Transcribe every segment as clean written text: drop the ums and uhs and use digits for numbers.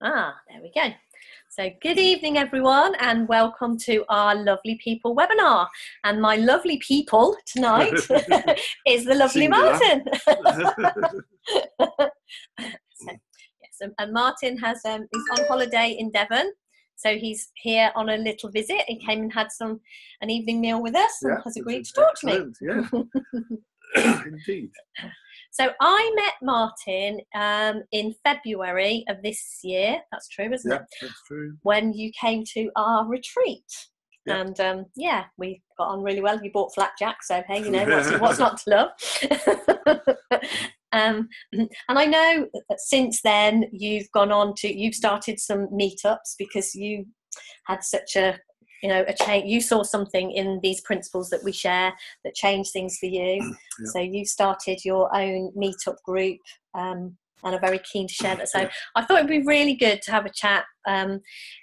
There we go. So good evening, everyone, and welcome to our Lovely People webinar. And my lovely people tonight is the lovely Martin. So, yes, and Martin has is on holiday in Devon. So he's here on a little visit. He came and had an evening meal with us and has agreed to talk to me. Yeah. Indeed. So I met Martin in February of this year. That's true, isn't it? Yeah, that's true. When you came to our retreat. Yeah. And yeah, we got on really well. You bought flapjack, so hey, you know, what's not to love? And I know that since then you've gone on to, you've started some meetups because you had such a, you know, a change. You saw something in these principles that we share that changed things for you. Yeah. So you started your own meetup group and are very keen to share that. So I thought it'd be really good to have a chat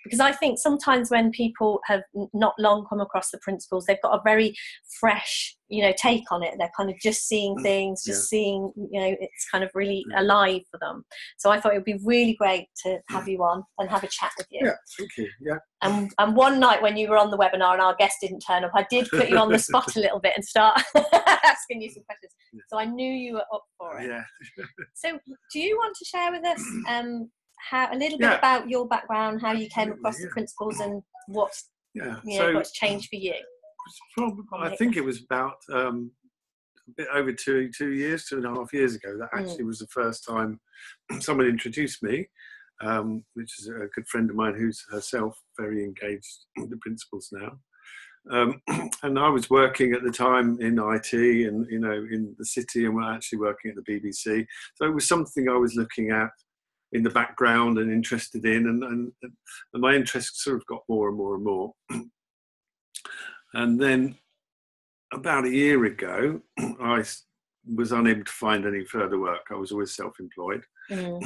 because I think sometimes when people have not long come across the principles, they've got a very fresh, you know, take on it. They're kind of just seeing things, just seeing, you know, it's kind of really alive for them. So I thought it would be really great to have you on and have a chat with you. Yeah, thank you. Yeah. And one night when you were on the webinar and our guest didn't turn up, I did put you on the spot a little bit and start asking you some questions. Yeah. So I knew you were up for it. Yeah. So do you want to share with us a little bit about your background, how you came across the principles and what's, you know, what's changed for you? I think it was about a bit over two and a half years ago that actually was the first time someone introduced me, which is a good friend of mine who's herself very engaged with the principles now. And I was working at the time in IT and, you know, in the city, and we're actually working at the BBC. So it was something I was looking at in the background and interested in, and my interest sort of got more and more and more. And then about a year ago, I was unable to find any further work. I was always self-employed.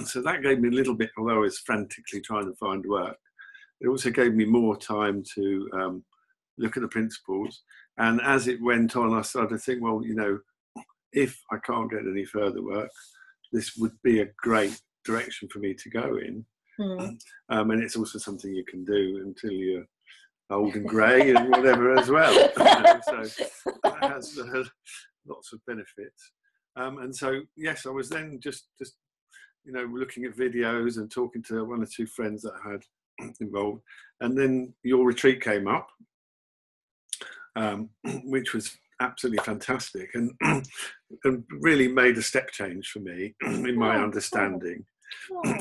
So that gave me a little bit, although I was frantically trying to find work, it also gave me more time to look at the principles. And as it went on, I started to think, well, you know, if I can't get any further work, this would be a great direction for me to go in. And it's also something you can do until you're old and grey and whatever as well. So that has lots of benefits. And so, yes, I was then just, you know, looking at videos and talking to one or two friends that I had involved. And then your retreat came up, which was absolutely fantastic and really made a step change for me in my understanding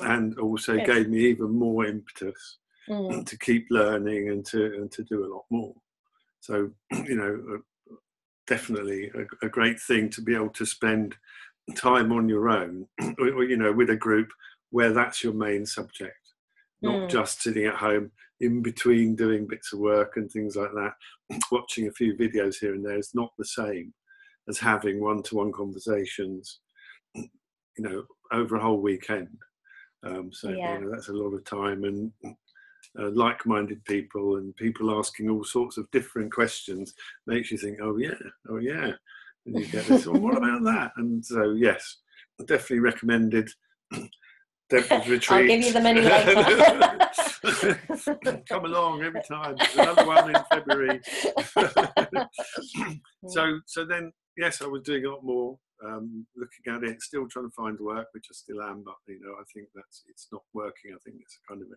and also gave me even more impetus to keep learning and to do a lot more. So, you know, definitely a great thing to be able to spend time on your own, or, you know, with a group where that's your main subject, not just sitting at home in between doing bits of work and things like that. Watching a few videos here and there is not the same as having one-to-one conversations, you know, over a whole weekend. So you know, that's a lot of time, and like-minded people and people asking all sorts of different questions makes you think, oh yeah, and you get this, well, what about that? And so yes, I definitely recommended Deborah's retreat. I'll give you the menu later. Come along every time. There's another one in February. So then, yes, I was doing a lot more, looking at it, still trying to find work, which I still am, but you know, I think it's not working. I think it's kind of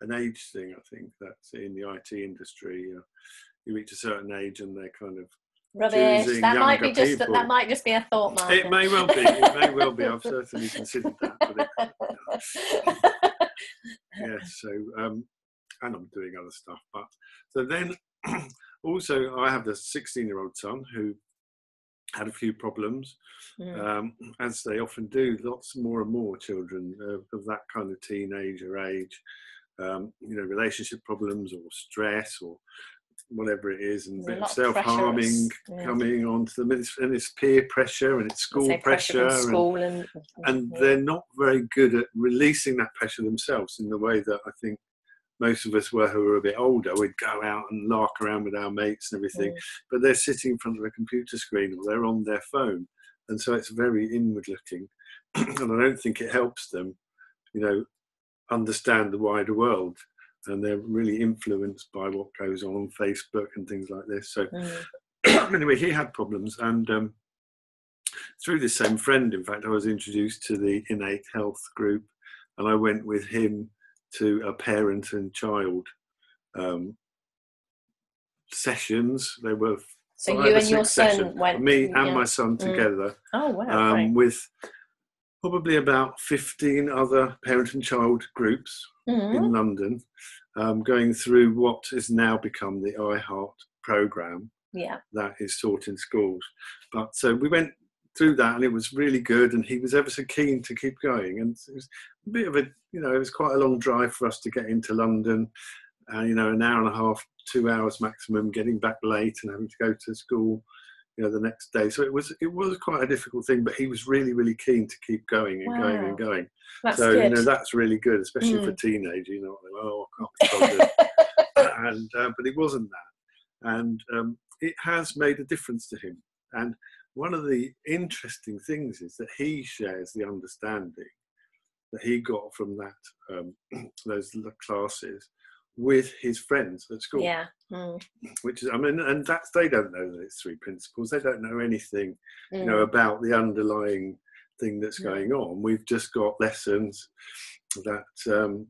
an age thing. I think that in the IT industry, you reach a certain age and they're kind of rubbish. That might just be a thought, Martin. It may well be. It may well be. I've certainly considered that. But yeah. So, and I'm doing other stuff. But so then, also, I have the 16-year-old son who had a few problems, as they often do. Lots more and more children of that kind of teenager age. You know, relationship problems or stress or whatever it is, and a bit of self-harming coming onto them, and it's peer pressure and it's school pressure, and they're not very good at releasing that pressure themselves in the way that I think most of us were who were a bit older. We'd go out and lark around with our mates and everything, but they're sitting in front of a computer screen or they're on their phone, and so it's very inward looking and I don't think it helps them, you know, understand the wider world, and they're really influenced by what goes on Facebook and things like this. So anyway, he had problems, and through this same friend, in fact, I was introduced to the Innate Health group, and I went with him to a parent and child sessions. They were so you and your son went? Me and my son together. Oh wow! With probably about 15 other parent and child groups in London, going through what has now become the iHeart program. Yeah, that is taught in schools. But so we went through that, and it was really good. And he was ever so keen to keep going. And it was a bit of a, you know, it was quite a long drive for us to get into London. You know, an hour and a half, 2 hours maximum, getting back late and having to go to school, you know, the next day. So it was quite a difficult thing, but he was really, really keen to keep going and going and going. That's so good. You know, that's really good, especially for teenagers, you know, I can't be bothered. And but it wasn't that. And it has made a difference to him. And one of the interesting things is that he shares the understanding that he got from that those classes with his friends at school, which is, I mean, and that's, they don't know those three principles, they don't know anything, you know, about the underlying thing that's going on. We've just got lessons that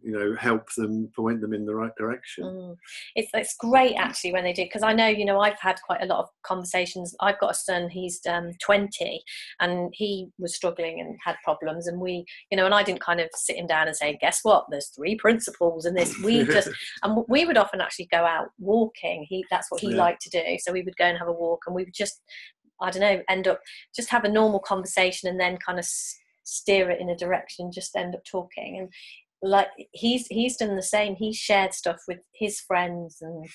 you know, help them, point them in the right direction. It's great actually when they do, because I know, you know, I've had quite a lot of conversations. I've got a son, he's 20, and he was struggling and had problems, and we, you know, and I didn't kind of sit him down and say, guess what, there's three principles and this, we just and we would often actually go out walking. That's what he liked to do, so we would go and have a walk, and we would just, I don't know, end up just have a normal conversation and then kind of steer it in a direction, just end up talking. And like he's done the same. He's shared stuff with his friends, and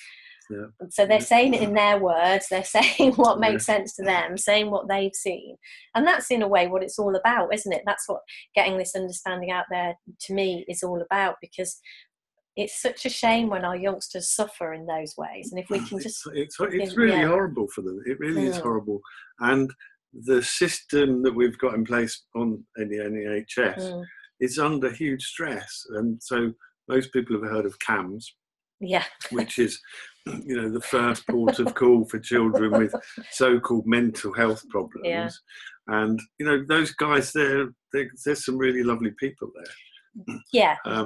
so they're saying it in their words, they're saying what makes sense to them, saying what they've seen. And that's in a way what it's all about, isn't it? That's what getting this understanding out there, to me, is all about, because it's such a shame when our youngsters suffer in those ways. And if we can just it's really horrible for them. It really is horrible. And the system that we've got in place on in the NHS is under huge stress. And so most people have heard of CAMHS, which is, you know, the first port of call for children with so-called mental health problems. And, you know, those guys, there's some really lovely people there. They're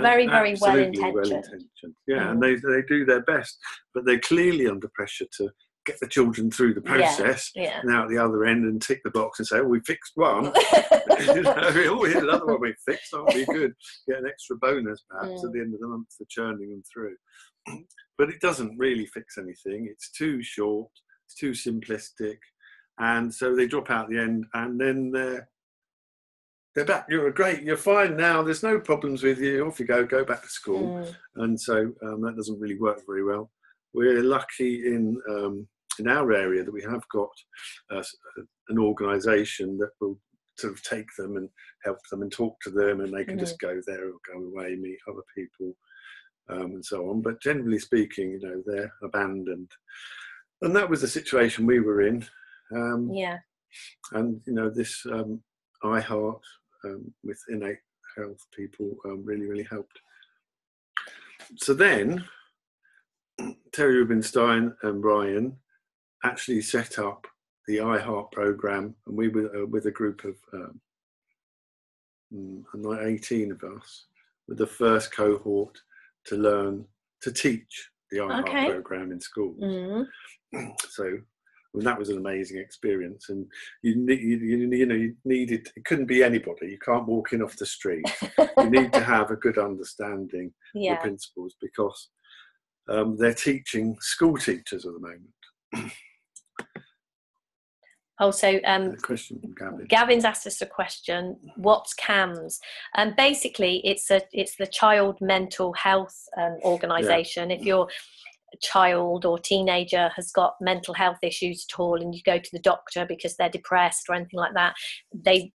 very, very well-intentioned. And they do their best, but they're clearly under pressure to get the children through the process now at the other end and tick the box and say, oh, we fixed one. You know, oh, here's another one we fixed, aren't we good? Get an extra bonus perhaps at the end of the month for churning them through. But it doesn't really fix anything. It's too short, it's too simplistic. And so they drop out at the end, and then they're back. You're fine now. There's no problems with you. Off you go back to school. And so that doesn't really work very well. We're lucky in our area that we have got an organisation that will sort of take them and help them and talk to them, and they can just go there or go away, meet other people and so on. But generally speaking, you know, they're abandoned. And that was the situation we were in. And, you know, this iHeart with Innate Health people really, really helped. So then Terry Rubinstein and Brian actually set up the iHeart program, and we were with a group of 18 of us, with the first cohort to learn to teach the iHeart program in school. So that was an amazing experience, and you needed, it couldn't be anybody. You can't walk in off the street. You need to have a good understanding of the principles, because they're teaching school teachers at the moment. Also, question from Gavin. Gavin's asked us a question. What's CAMHS? Basically, it's the Child Mental Health Organisation. If your child or teenager has got mental health issues at all, and you go to the doctor because they're depressed or anything like that, they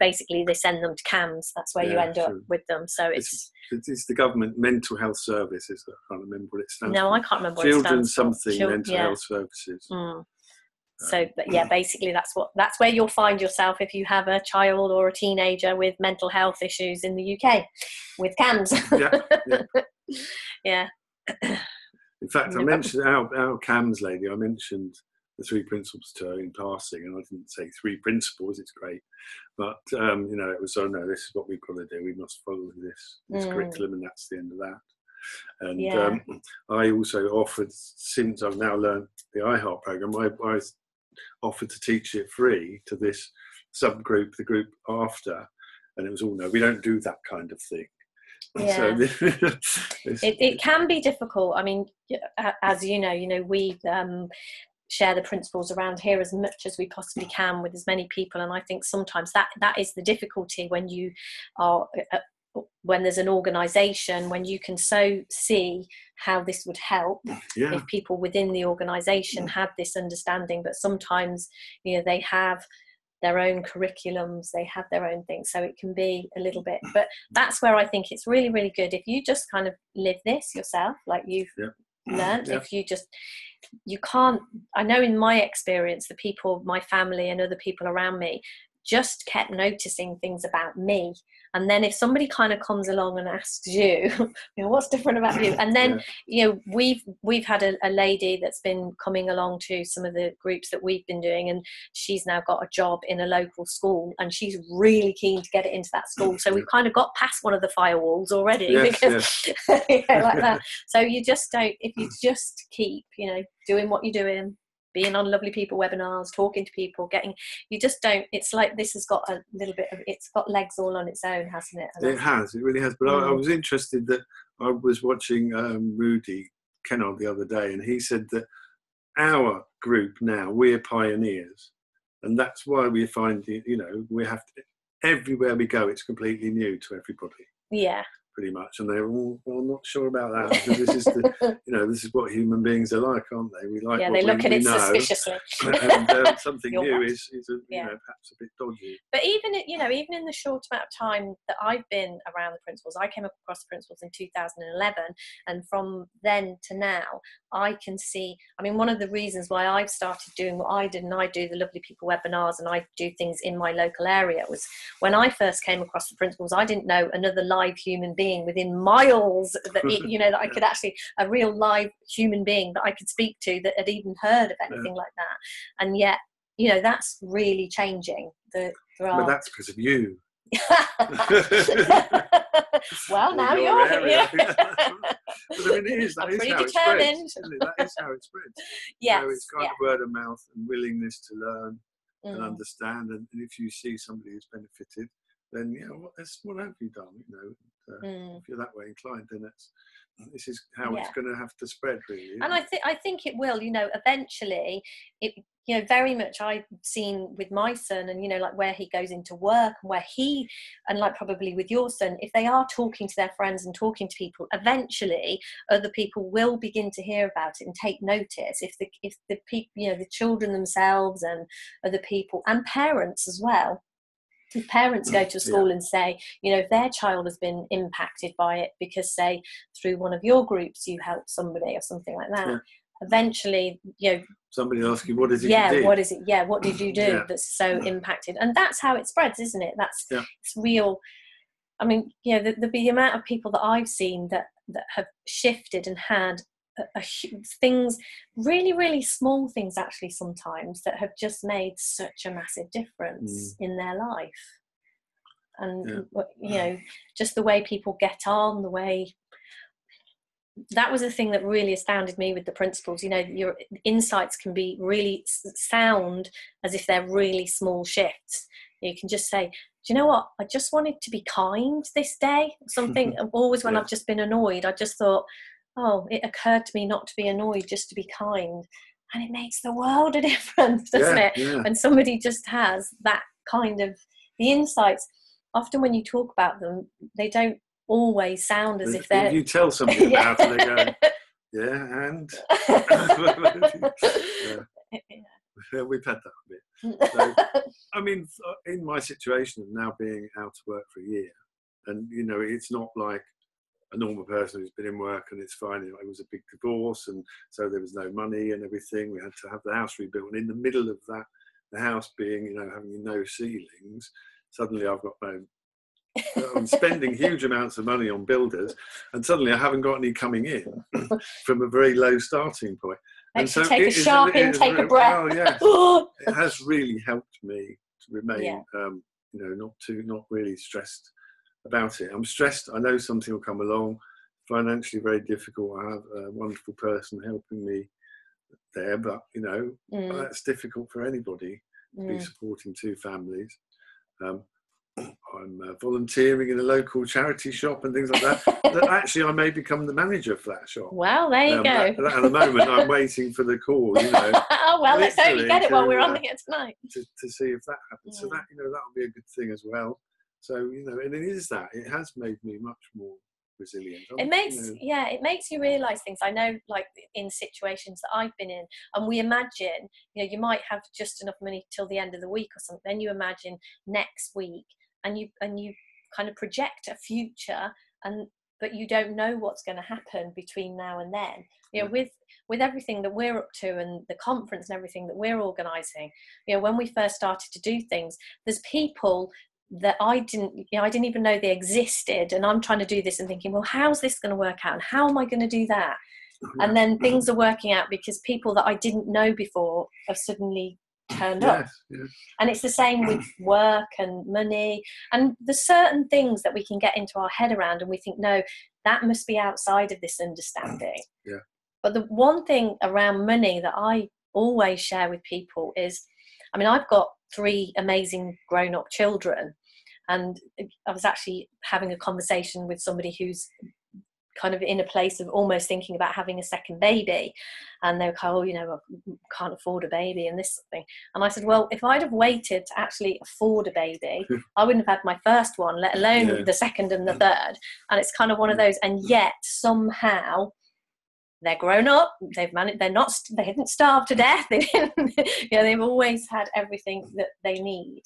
send them to CAMHS. That's where you end up with them. So it's the government mental health services. I can't remember what it stands for. I can't remember what it stands for. Children's Mental Health Services. So, but yeah, basically that's where you'll find yourself if you have a child or a teenager with mental health issues in the UK with CAMHS. Yeah. In fact, I mentioned our CAMHS lady, I mentioned the three principles to her in passing, and I didn't say three principles, it's great, but you know, it was, oh no, this is what we've got to do, we must follow this curriculum, and that's the end of that. And I also offered, since I've now learned the iHeart program, I offered to teach it free to this subgroup, the group after, and it was all, no, we don't do that kind of thing. So, it can be difficult. I mean, as you know, we share the principles around here as much as we possibly can with as many people, and I think sometimes that is the difficulty when you are when there's an organisation, when you can so see how this would help if people within the organisation had this understanding. But sometimes, you know, they have their own curriculums, they have their own things, so it can be a little bit. But that's where I think it's really, really good if you just kind of live this yourself, like you've learned. If you just, you can't, I know in my experience, the people, my family and other people around me, just kept noticing things about me. And then if somebody kind of comes along and asks you, you know, what's different about you? And then, you know, we've had a lady that's been coming along to some of the groups that we've been doing, and she's now got a job in a local school, and she's really keen to get it into that school. So we've kind of got past one of the firewalls already, because like that. So you just don't, if you just keep, you know, doing what you're doing, being on Lovely People webinars, talking to people, getting, you just don't, it's like this has got a little bit of, it's got legs all on its own, hasn't it? And it has, it really has. But I was interested that I was watching Rudy Kennel the other day, and he said that our group now, we're pioneers, and that's why we find, you know, we have to, everywhere we go, it's completely new to everybody. Yeah. Pretty much, and they're all, well, I'm not sure about that, because this is the, you know, this is what human beings are like, aren't they? We like, yeah, they look at it suspiciously, and something new is a, you know, perhaps a bit dodgy. But even, you know, even in the short amount of time that I've been around the principles, I came across the principles in 2011, and from then to now, I can see. I mean, one of the reasons why I've started doing what I did, and I do the Lovely People webinars, and I do things in my local area, was when I first came across the principles, I didn't know another live human being within miles that, you know, that I could actually, a real live human being that I could speak to that had even heard of anything like that. And yet, you know, that's really changing. But that's because of you. Well, now you're here. But I mean, it is, that is how it spreads, isn't it? That is how it spreads. Yes, so it's kind of word of mouth and willingness to learn and understand. And if you see somebody who's benefited, then what have you done? You know, if you're that way inclined, then this is how it's going to have to spread, really. And I think it will. You know, eventually, it, you know, very much I've seen with my son, and you know, like where he goes into work, and where he, and like probably with your son, if they are talking to their friends and talking to people, eventually other people will begin to hear about it and take notice. If the people, you know, the children themselves and other people and parents as well. If parents go to school and say, you know, if their child has been impacted by it because, say, through one of your groups you helped somebody or something like that, eventually, you know, somebody asks you, what is it you did? What is it? Yeah, what did you do that's so impacted? And that's how it spreads, isn't it? That's it's real. I mean, you know, the amount of people that I've seen that have shifted and had things, really, really small things actually sometimes, that have just made such a massive difference in their life. And you know, just the way people get on, the way, that was the thing that really astounded me with the principles. You know, your insights can be really sound as if they're really small shifts. You can just say, do you know what, I just wanted to be kind this day, something. Always when I've just been annoyed, I just thought, oh, it occurred to me not to be annoyed, just to be kind. And it makes the world a difference, doesn't it? Yeah. And somebody just has that kind of, the insights, often when you talk about them, they don't always sound as if they're... You tell somebody about it, they go, We've had that a bit. So, I mean, in my situation of now being out of work for a year, and, you know, it's not like, a normal person who's been in work, and it's fine. You know, it was a big divorce, and so there was no money and everything. We had to have the house rebuilt, and in the middle of that, the house being, you know, having no ceilings, suddenly I've got no. I'm spending huge amounts of money on builders, and suddenly I haven't got any coming in from a very low starting point. And so take a sharp intake of breath. Oh, yes. It has really helped me to remain, you know, not really stressed about it. I'm stressed. I know something will come along. Financially, very difficult. I have a wonderful person helping me there, but you know, that's difficult for anybody to be supporting two families. I'm volunteering in a local charity shop and things like that. Actually, I may become the manager for that shop. Well, there you go. At the moment, I'm waiting for the call, you know. Oh, well, let's hope you get it while we're on here tonight. To see if that happens. Yeah. So that, you know, that'll be a good thing as well. So, you know, and it is that. It has made me much more resilient. It makes you realise things. I know, like, in situations that I've been in, and we imagine, you know, you might have just enough money till the end of the week or something. Then you imagine next week. And you kind of project a future, but you don't know what's going to happen between now and then. You know, with everything that we're up to and the conference and everything that we're organising, you know, when we first started to do things, there's people that I didn't even know they existed, and I'm trying to do this and thinking, well, how's this going to work out, and how am I going to do that? And then things are working out because people that I didn't know before have suddenly turned up. Yes. And it's the same with work and money, and there's certain things that we can get into our head around and we think, no, that must be outside of this understanding. But the one thing around money that I always share with people is, I mean, I've got 3 amazing grown-up children, and I was actually having a conversation with somebody who's kind of in a place of almost thinking about having a second baby, and they were like, oh, you know, I can't afford a baby and this thing. And I said, well, if I'd have waited to actually afford a baby, I wouldn't have had my first one, let alone the second and the third. And it's kind of one of those, and yet somehow they're grown up, they've managed, they didn't starve to death, they didn't, you know, they've always had everything that they need.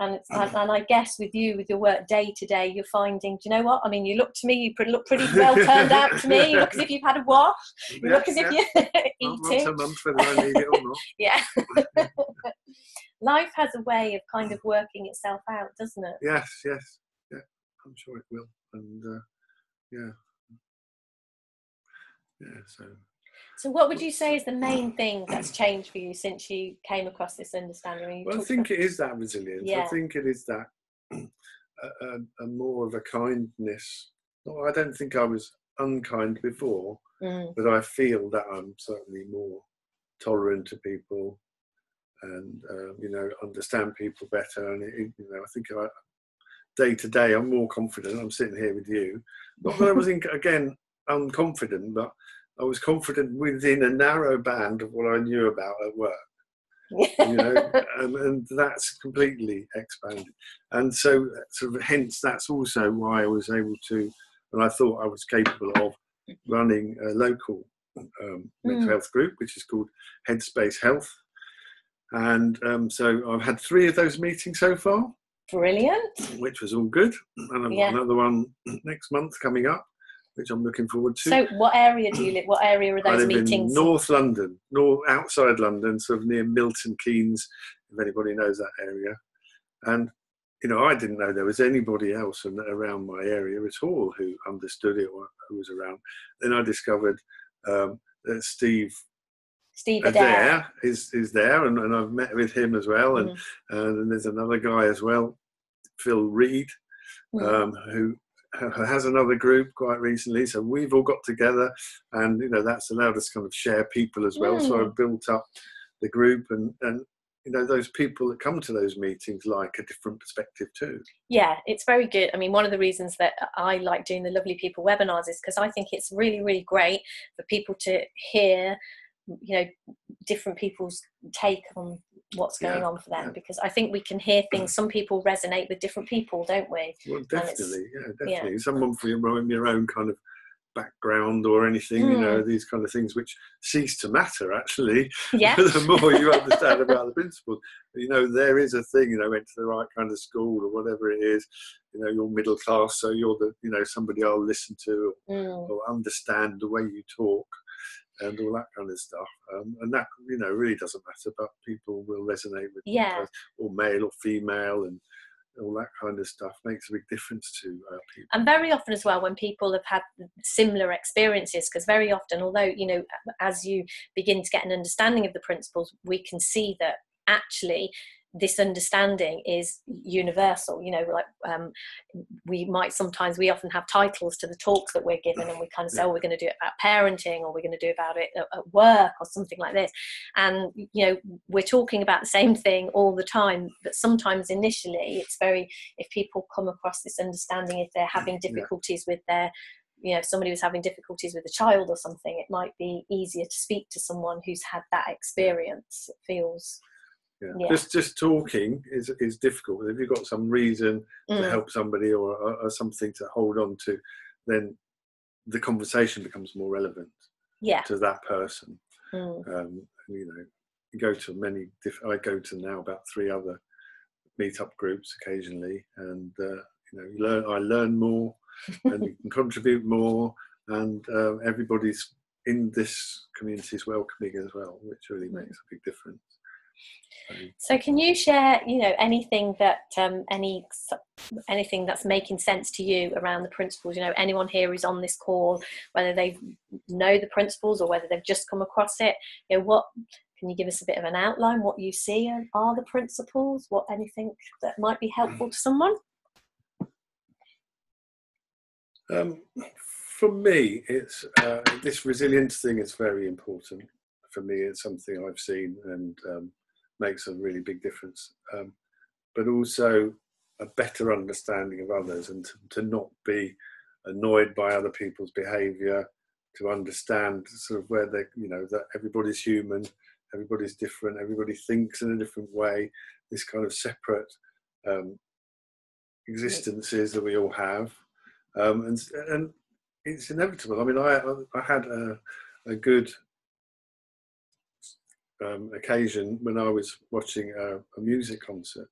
And it's, and I guess with you, with your work day to day, you're finding, do you know what? I mean, you look to me, you look pretty well turned out to me. You look as if you've had a wash. You look as if you're eating. Once a month, whether I need it or not. Life has a way of kind of working itself out, doesn't it? Yes. Yeah, I'm sure it will. And So what would you say is the main thing that's changed for you since you came across this understanding? Well, I think it is that resilience. I think it is that a more of a kindness. Well, I don't think I was unkind before, but I feel that I'm certainly more tolerant to people, and you know, understand people better. And you know, I think day to day I'm more confident. I'm sitting here with you. Not that I was unconfident, but I was confident within a narrow band of what I knew about at work, you know, and that's completely expanded. And so, sort of, hence, that's also why I was able to, and I thought I was capable of running a local mental health group, which is called Headspace Health. And so I've had 3 of those meetings so far. Brilliant. Which was all good. And I've got another one next month coming up, which I'm looking forward to. So what area do you live? What area are those meetings? In North London, outside London, sort of near Milton Keynes, if anybody knows that area. And, you know, I didn't know there was anybody else around my area at all who understood it or who was around. Then I discovered that Steve Adair is there, and I've met with him as well. And and there's another guy as well, Phil Reed, who has another group quite recently, so we've all got together, and you know, that's allowed us to kind of share people as well. So I've built up the group, and you know, those people that come to those meetings like a different perspective too. Yeah, it's very good. I mean, one of the reasons that I like doing the Lovely People webinars is because I think it's really, really great for people to hear, you know, different people's take on what's going on for them, because I think we can hear things. Some people resonate with different people, don't we? Well, definitely. Someone from your own kind of background or anything, you know, these kind of things which cease to matter, actually, the more you understand about the principles. You know, there is a thing, you know, went to the right kind of school or whatever it is, you know, you're middle class, so you're the, you know, somebody I'll listen to or understand the way you talk and all that kind of stuff. And that, you know, really doesn't matter, but people will resonate with people, or male or female, and all that kind of stuff makes a big difference to people. And very often as well, when people have had similar experiences, because very often, although, you know, as you begin to get an understanding of the principles, we can see that actually this understanding is universal. You know, like we often have titles to the talks that we're given, and we kind of say, oh, we're going to do it about parenting, or we're going to do about it at work, or something like this. And, you know, we're talking about the same thing all the time, but sometimes initially it's very, if people come across this understanding, if they're having difficulties with their, you know, if somebody was having difficulties with a child or something, it might be easier to speak to someone who's had that experience. It feels... Just talking is difficult. If you've got some reason to help somebody or something to hold on to, then the conversation becomes more relevant to that person. You know, you go to many. I go to now about 3 other meetup groups occasionally, and you know, I learn more, and you can contribute more, and everybody's in this community is welcoming as well, which really makes a big difference. So can you share, you know, anything that anything that's making sense to you around the principles? You know, anyone here who's on this call, whether they know the principles or whether they've just come across it, you know, what can you give us a bit of an outline? What you see are the principles? What, anything that might be helpful to someone? For me, it's this resilience thing is very important. For me, it's something I've seen and makes a really big difference, but also a better understanding of others, and to not be annoyed by other people's behaviour, to understand sort of where they, you know, that everybody's human, everybody's different, everybody thinks in a different way, this kind of separate existences that we all have, and it's inevitable. I mean, I had a good occasion when I was watching a music concert,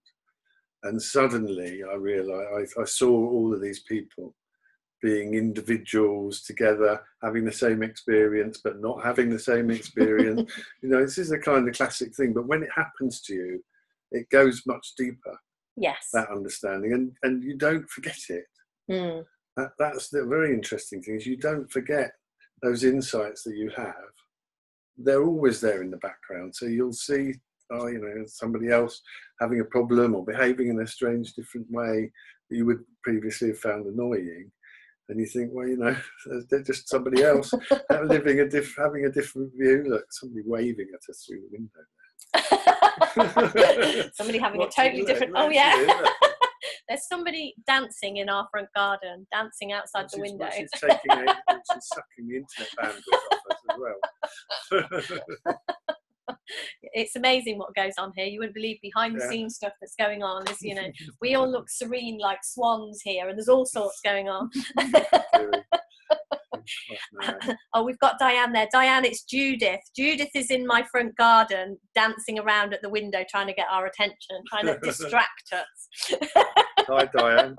and suddenly I realised I saw all of these people being individuals together, having the same experience but not having the same experience. You know, this is a kind of classic thing, but when it happens to you, it goes much deeper, that understanding, and you don't forget it. That's the very interesting thing, is you don't forget those insights that you have. They're always there in the background, so you'll see, oh, you know, somebody else having a problem or behaving in a strange, different way that you would previously have found annoying, and you think, well, you know, they're just somebody else living having a different view. Look, somebody waving at us through the window there. Somebody having a totally different. Oh yeah. There's somebody dancing in our front garden, dancing outside the window. She's sucking the internet bandwidth off us as well. It's amazing what goes on here. You wouldn't believe behind the scenes stuff that's going on. Is, you know, we all look serene like swans here, and there's all sorts going on. Oh, we've got Diane there. Diane, it's Judith. Judith is in my front garden, dancing around at the window, trying to get our attention, trying to distract us. Hi, Diane.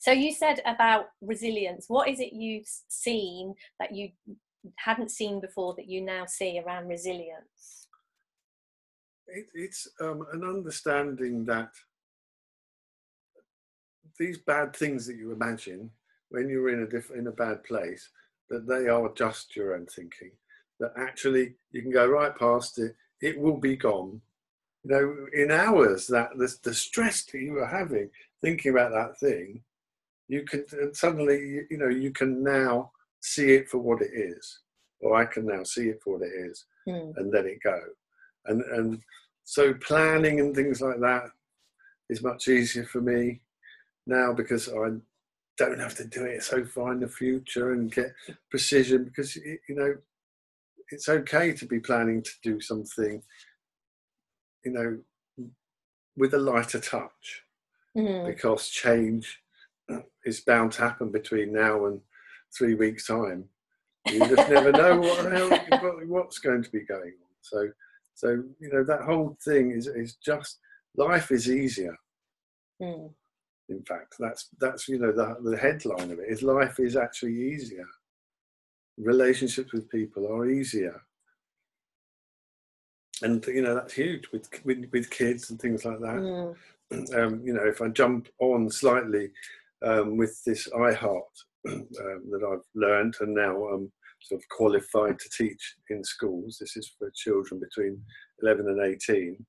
So you said about resilience. What is it you've seen that you hadn't seen before that you now see around resilience? It's an understanding that these bad things that you imagine when you're in a bad place, that they are just your own thinking, that actually you can go right past it, it will be gone. You know, in hours, that the stress that you were having thinking about that thing, you can suddenly, you know, you can now see it for what it is, or I can now see it for what it is, and let it go. And so planning and things like that is much easier for me now, because I don't have to do it so far in the future and get precision, because, you know, it's okay to be planning to do something, you know, with a lighter touch, because change is bound to happen between now and 3 weeks' time. You just never know what's going to be going on. So you know, that whole thing is just, life is easier. Mm. In fact, that's you know, the headline of it is life is actually easier. Relationships with people are easier. And you know, that's huge with kids and things like that. Mm. You know, if I jump on slightly with this iHeart that I've learned and now I'm sort of qualified to teach in schools. This is for children between 11 and 18.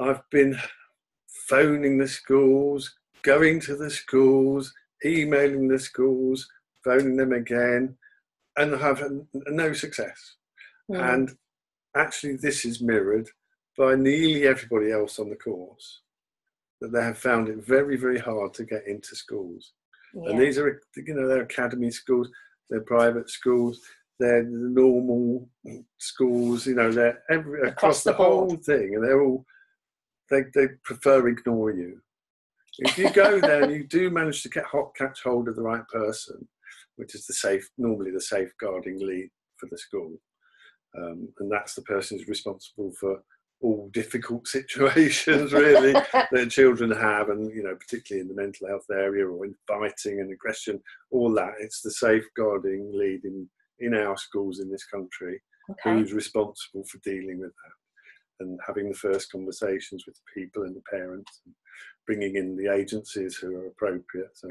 I've been phoning the schools, going to the schools, emailing the schools, phoning them again, and I have no success. Mm. And actually, this is mirrored by nearly everybody else on the course, that they have found it very, very hard to get into schools. Yeah. And these are, you know, they're academy schools, they're private schools, they're normal schools, you know, they're across the whole thing, and they're all, they prefer ignore you. If you go there and you do manage to catch hold of the right person, which is normally the safeguarding lead for the school. And that's the person who's responsible for all difficult situations, really, that children have, and, you know, particularly in the mental health area or in fighting and aggression, all that. It's the safeguarding lead in our schools in this country, okay, who's responsible for dealing with that and having the first conversations with the people and the parents, and bringing in the agencies who are appropriate. So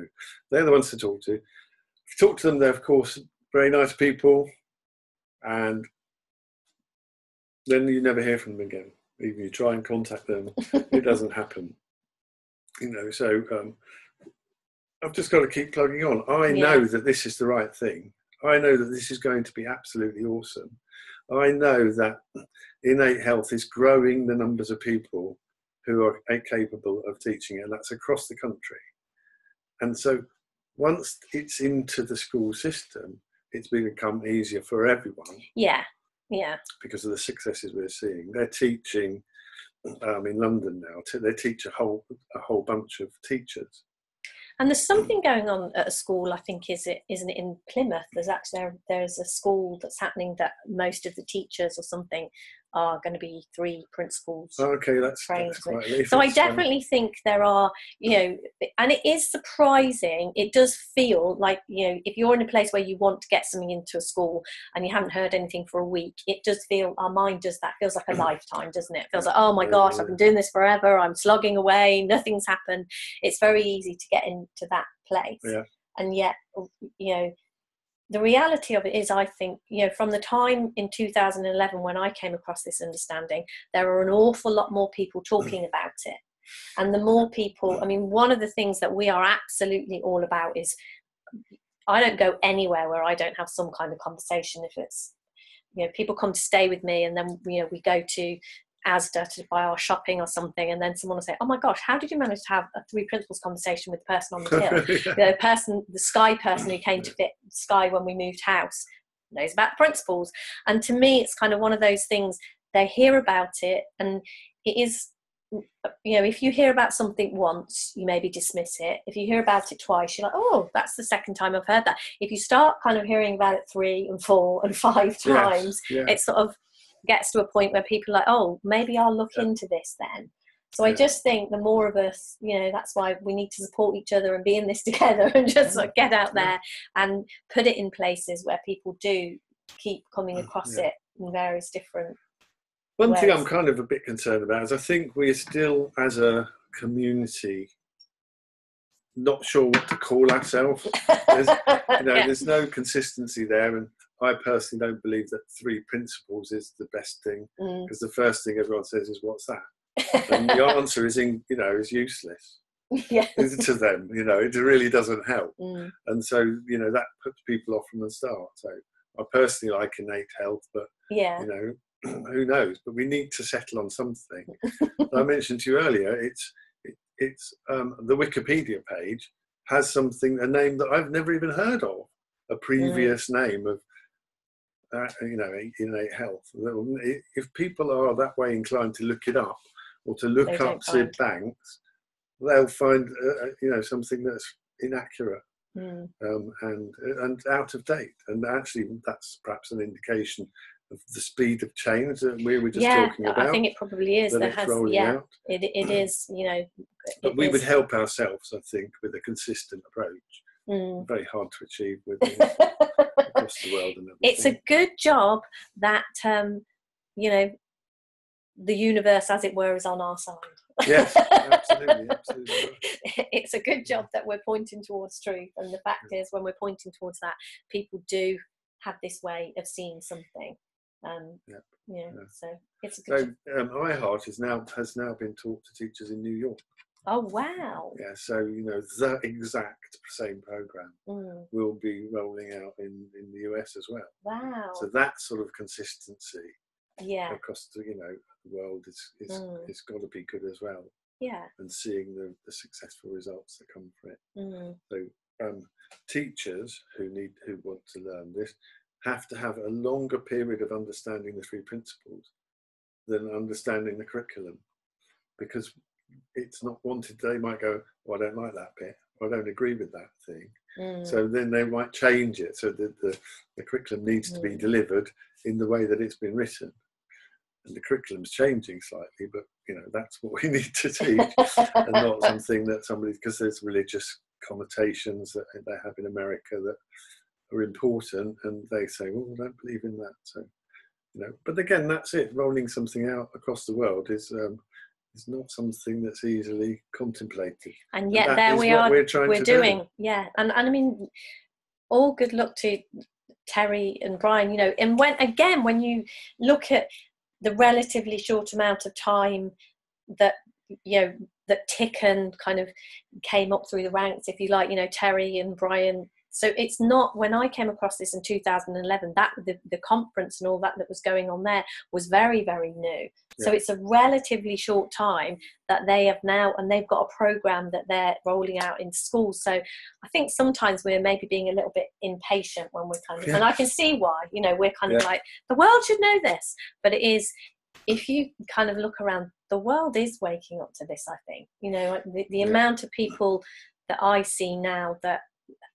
they're the ones to talk to. If you talk to them, they're, of course, very nice people, and then you never hear from them again. Even you try and contact them, it doesn't happen. You know, so I've just got to keep plugging on. I know that this is the right thing. I know that this is going to be absolutely awesome. I know that innate health is growing the numbers of people who are capable of teaching it, and that's across the country. And so once it's into the school system, it's become easier for everyone. Yeah. Yeah, because of the successes we're seeing. They're teaching in London now. They teach a whole bunch of teachers. And there's something going on at a school, I think, isn't it, in Plymouth? There's actually, there's a school that's happening that most of the teachers or something are going to be three principals. Okay, that's quite easy. So I definitely think there are, you know, and it is surprising. It does feel like, you know, if you're in a place where you want to get something into a school and you haven't heard anything for a week, it does feel, our mind does that, feels like a lifetime, doesn't it? It feels like, oh my gosh, I've been doing this forever, I'm slogging away, nothing's happened. It's very easy to get into that place. Yeah. And yet, you know, the reality of it is, I think, you know, from the time in 2011 when I came across this understanding, there are an awful lot more people talking about it. And the more people, I mean, one of the things that we are absolutely all about is, I don't go anywhere where I don't have some kind of conversation. If it's, you know, people come to stay with me, and then, you know, we go to Asda to buy our shopping or something, and then someone will say, oh my gosh, how did you manage to have a three principles conversation with the person on the hill? Yeah. The Sky person who came to fit Sky when we moved house knows about the principles. And to me, it's kind of one of those things, they hear about it, and it is, you know, if you hear about something once, you maybe dismiss it. If you hear about it twice, you're like, oh, that's the second time I've heard that. If you start kind of hearing about it 3 and 4 and 5 times, yes, yeah, it sort of gets to a point where people are like, oh, maybe I'll look into this then. So I just think the more of us, you know, that's why we need to support each other and be in this together, and just like get out there and put it in places where people do keep coming across it in various different ways. Thing I'm kind of a bit concerned about is I think we're still, as a community, not sure what to call ourselves. There's no consistency there, and I personally don't believe that three principles is the best thing, because the first thing everyone says is, what's that? And the answer is, you know, is useless to them. You know, it really doesn't help. Mm. And so, you know, that puts people off from the start. So I personally like innate health, but, you know, who knows? But we need to settle on something. I mentioned to you earlier, it's the Wikipedia page has something, a name that I've never even heard of, a previous name of, you know, innate health. If people are that way inclined to look it up, or to look up Sid Banks, they'll find something that's inaccurate. Mm. And out of date, and actually that's perhaps an indication of the speed of change that we were just talking about. I think it probably is. It is. But we would help ourselves, I think, with a consistent approach. Mm. Very hard to achieve with across the world. And it's a good job that the universe, as it were, is on our side. Yes, absolutely. It's a good job that we're pointing towards truth, and the fact is, when we're pointing towards that, people do have this way of seeing something. So it's a good job. iHeart has now been taught to teachers in New York. Oh wow! Yeah, so the exact same program will be rolling out in the US as well. Wow! So that sort of consistency, across the world it's got to be good as well, and seeing the successful results that come from it. So teachers who want to learn this have to have a longer period of understanding the three principles than understanding the curriculum, because it's not wanted. They might go, well, I don't like that bit, I don't agree with that thing. So then they might change it so that the curriculum needs to be delivered in the way that it's been written. And the curriculum's changing slightly, but that's what we need to teach, and not something that somebody, because there's religious connotations that they have in America that are important, and they say, well, I don't believe in that. So but again, that's it. Rolling something out across the world is not something that's easily contemplated. And yet, and there we are. We're doing. Yeah, and I mean, all good luck to Terry and Brian. And when you look at the relatively short amount of time that that Tick and kind of came up through the ranks, if you like, Terry and Brian. So it's not, when I came across this in 2011, that the conference and all that was going on there was very, very new. Yeah. So it's a relatively short time that they have now, and they've got a program that they're rolling out in schools. So I think sometimes we're maybe being a little bit impatient when we're kind of, and I can see why, we're kind of like, the world should know this. But it is, if you kind of look around, the world is waking up to this, I think. The amount of people that I see now that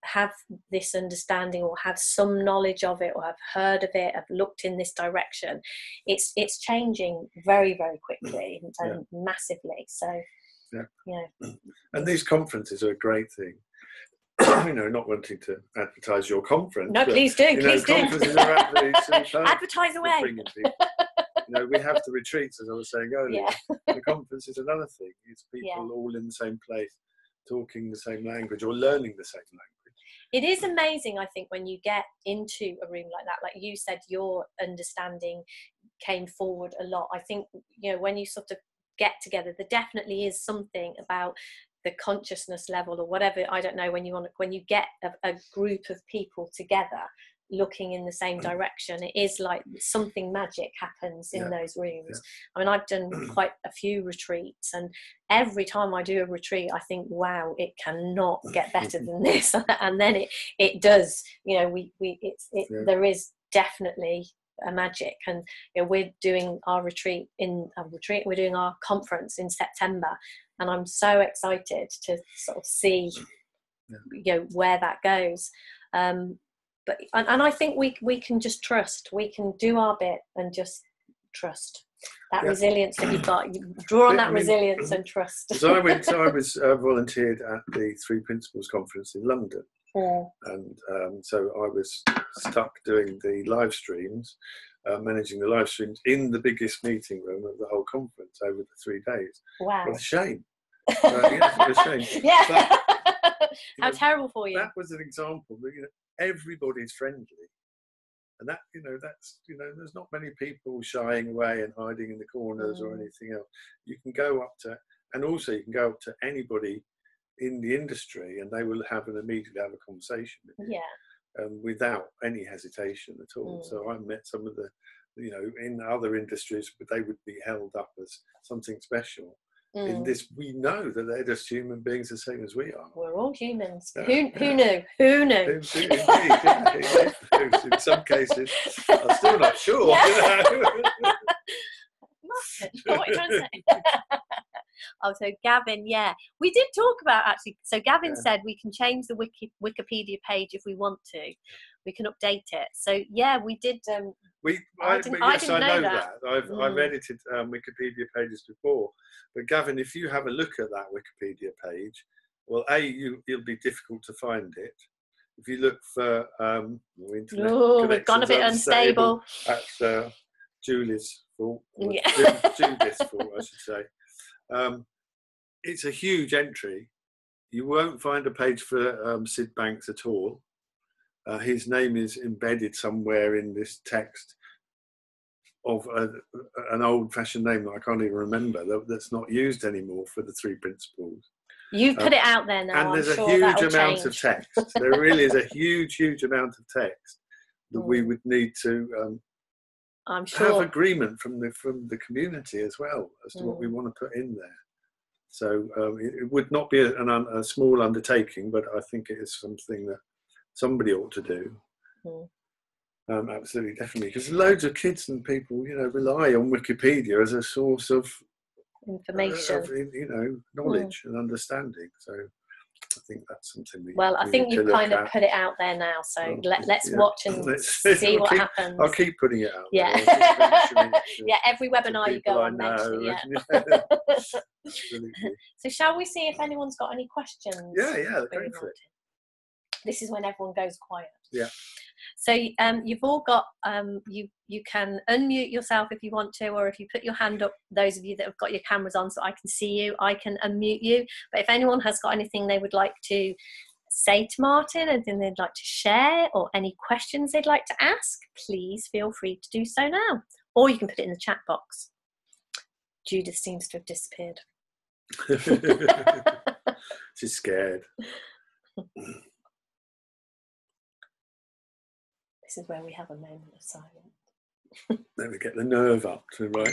have this understanding, or have some knowledge of it, or have heard of it, have looked in this direction, it's changing very, very quickly and massively. So and these conferences are a great thing. Not wanting to advertise your conference. No, please do. Please do. Advertise away. We have the retreats, as I was saying earlier. Yeah. The conference is another thing. It's people all in the same place, talking the same language, or learning the same language. It is amazing, I think, when you get into a room like that. Like you said, your understanding came forward a lot. I think, when you sort of get together, there definitely is something about the consciousness level or whatever, I don't know, when you get a group of people together looking in the same direction, it is like something magic happens in those rooms. I mean, I've done quite a few retreats, and every time I do a retreat, I think, wow, it cannot get better than this. And then it does. There is definitely a magic. And we're doing our retreat we're doing our conference in September, and I'm so excited to sort of see where that goes. But I think we can just trust. We can do our bit and just trust that resilience that you've got. You draw on resilience and trust. So I was volunteered at the Three Principles Conference in London, and so I was stuck doing the live streams, managing the live streams in the biggest meeting room of the whole conference over the 3 days. Wow, what a shame! What a shame! How terrible for you! That was an example. Everybody's friendly, and that there's not many people shying away and hiding in the corners or anything else. You can go up to, and also you can go up to anybody in the industry, and they will immediately have a conversation with you, without any hesitation at all. So I met some of the in other industries, but they would be held up as something special. In this, we know that they're just human beings, the same as we are. We're all humans. Who knew? Who knew? In some cases, I'm still not sure. What are you trying to say? Oh, so Gavin, yeah. We did talk about, actually, so Gavin said we can change the Wikipedia page if we want to. We can update it. So, yeah, we did. I didn't know that. I've edited Wikipedia pages before. But, Gavin, if you have a look at that Wikipedia page, well, A, it'll be difficult to find it. If you look for internet we've gone a bit unstable. That's Julie's fault. Julie's fault, I should say. It's a huge entry. You won't find a page for Sid Banks at all. His name is embedded somewhere in this text of an old-fashioned name that I can't even remember, that's not used anymore for the three principles. You've put it out there now. And there's a huge amount of text. There really is a huge, huge amount of text that we would need to have agreement from the community as well as to what we want to put in there. So it would not be a small undertaking, but I think it is something that somebody ought to do. Absolutely, definitely, because loads of kids and people, you know, rely on Wikipedia as a source of information, knowledge and understanding. So I think that's something we, well, I think you've kind of put it out there now, so let's watch and see what happens. I'll keep putting it out there. Every webinar you go on, mention it. So shall we see if anyone's got any questions? Go for it. This is when everyone goes quiet. Yeah. So you've all got, you can unmute yourself if you want to, or if you put your hand up, those of you that have got your cameras on so I can see you, I can unmute you. But if anyone has got anything they would like to say to Martin, anything they'd like to share, or any questions they'd like to ask, please feel free to do so now. Or you can put it in the chat box. Judith seems to have disappeared. She's scared. This is where we have a moment of silence. Let me get the nerve up to right.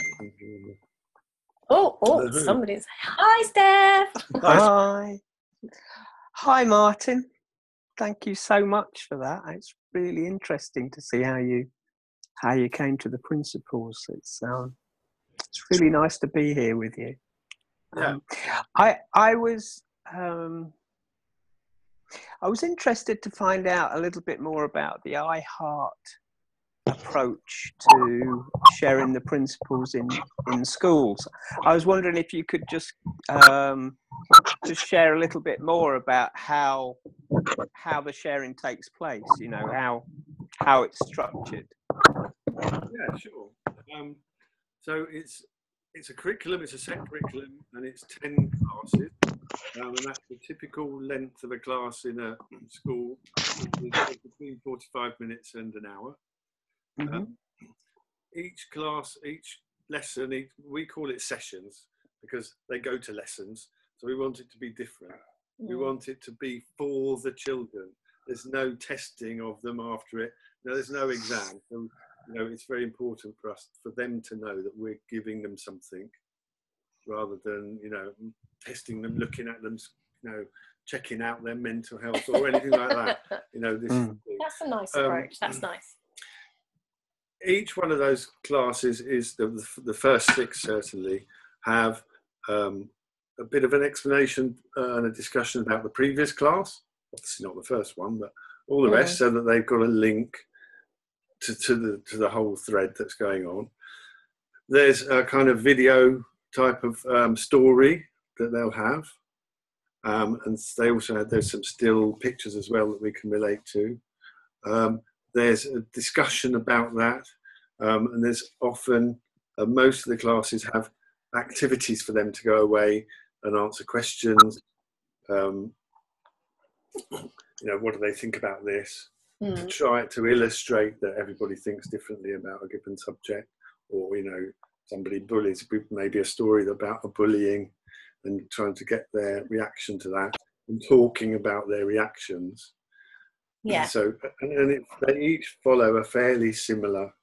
Oh, somebody's. Hi, Steph. Hi. Hi, Martin. Thank you so much for that. It's really interesting to see how you came to the principles. It's really nice to be here with you. I was interested to find out a little bit more about the iHeart approach to sharing the principles in schools. I was wondering if you could just share a little bit more about how the sharing takes place. You know, how it's structured. Yeah, sure. So it's a curriculum. It's a set curriculum, and it's 10 classes. And that's the typical length of a class in a school, between 45 minutes and an hour. Each class, each lesson, we call it sessions because they go to lessons. So we want it to be different. We want it to be for the children. There's no testing of them after it. No, there's no exam. So, it's very important for us, for them to know that we're giving them something, rather than, testing them, looking at them, checking out their mental health or anything like that. That's a nice approach. That's nice. Each one of those classes is the first six certainly have a bit of an explanation and a discussion about the previous class. Obviously not the first one, but all the rest, so that they've got a link to the whole thread that's going on. There's a kind of video type of story that they'll have, and they also have, there's some still pictures as well that we can relate to. There's a discussion about that, and there's often most of the classes have activities for them to go away and answer questions. What do they think about this? To try to illustrate that everybody thinks differently about a given subject, or somebody bullies, maybe a story about a bullying, and trying to get their reaction to that, and talking about their reactions. Yeah. And so, they each follow a fairly similar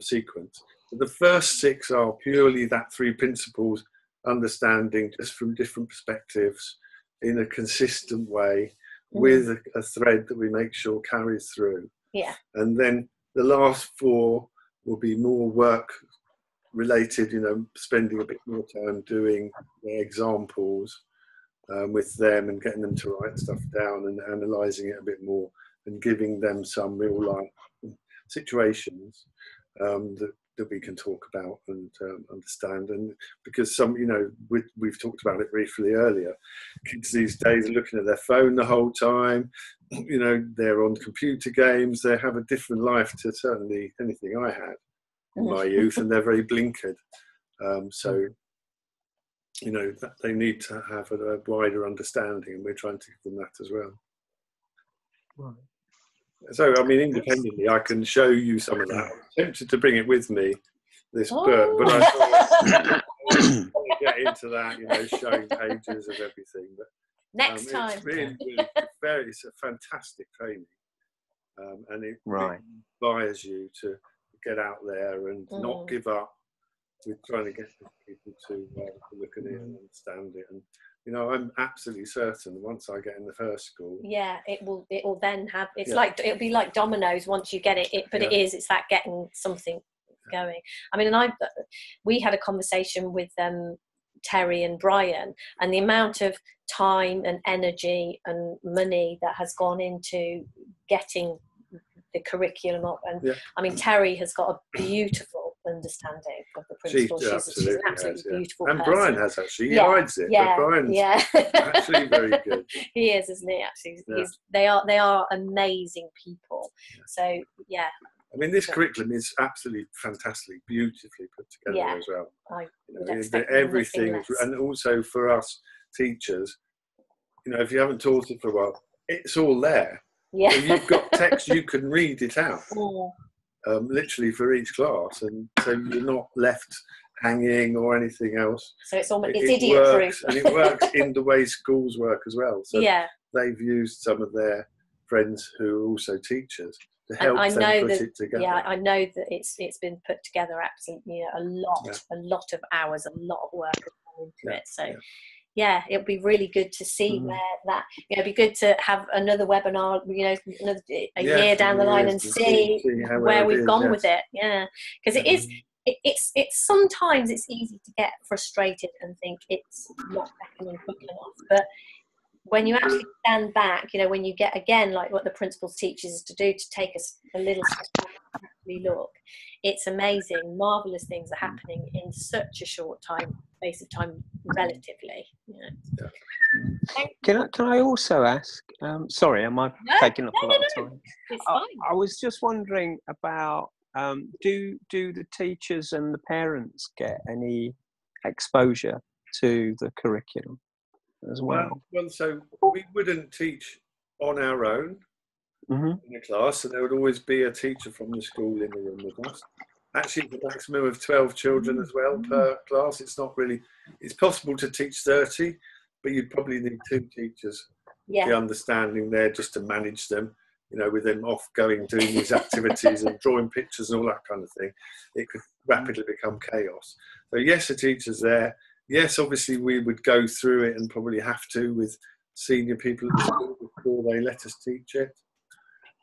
sequence. So the first six are purely that three principles, understanding just from different perspectives in a consistent way, with a thread that we make sure carries through. Yeah. And then the last four will be more work related, you know, spending a bit more time doing examples with them and getting them to write stuff down and analysing it a bit more and giving them some real life situations that we can talk about and understand. And because some, you know, we've talked about it briefly earlier, kids these days are looking at their phone the whole time, you know, they're on computer games, they have a different life to certainly anything I had in my youth, and they're very blinkered. So, you know, that they need to have a wider understanding, and we're trying to give them that as well. Right. So, I mean, independently, I can show you some of that. I'm tempted to bring it with me, this book, but I thought I'll get into that, you know, showing pages of everything. But next time. It's really, really very, it's a fantastic training, and it really inspires you to get out there and not give up with trying to get people to look at it and understand it. And, you know, I'm absolutely certain once I get in the first school, it will then have, it's like, it'll be like dominoes once you get it but it's that getting something going. I mean, and we had a conversation with Terry and Brian, and the amount of time and energy and money that has gone into getting the curriculum up. And I mean, Terry has got a beautiful understanding of the principles. She's an absolutely beautiful person. And Brian has, actually. He hides it, but Brian's actually very good. He is, isn't he, actually? Yeah. They are amazing people. Yeah. So, I mean, this curriculum is absolutely fantastically, beautifully put together as well. Everything, and also for us teachers, you know, if you haven't taught it for a while, it's all there. Yeah. If you've got text, you can read it out literally for each class, and so you're not left hanging or anything else. So it's almost it's idiot proof. And it works in the way schools work as well. So they've used some of their friends who are also teachers to help them put it together. Yeah, I know that it's been put together absolutely a lot of hours, a lot of work into it. So. Yeah. Yeah, it'll be really good to see where that, you know, it'd be good to have another webinar, you know, a year down the line and see where we've gone with it. Yeah, because it's sometimes it's easy to get frustrated and think it's not beckoning quick enough. But when you actually stand back, you know, when you get, again, like what the principals teaches us to do, to take a little step back and actually look, it's amazing, marvellous things are happening in such a short space of time, relatively. Can I also ask, sorry, am I taking up a lot of time? It's fine. I was just wondering about do the teachers and the parents get any exposure to the curriculum as well? Well, so we wouldn't teach on our own in the class, so there would always be a teacher from the school in the room with us. Actually, the maximum of 12 children as well per class. It's not really, it's possible to teach 30, but you'd probably need two teachers. The understanding there just to manage them, you know, with them off going, doing these activities and drawing pictures and all that kind of thing. It could rapidly become chaos. So yes, the teacher's there. Yes, obviously we would go through it and probably have to with senior people at the school before they let us teach it.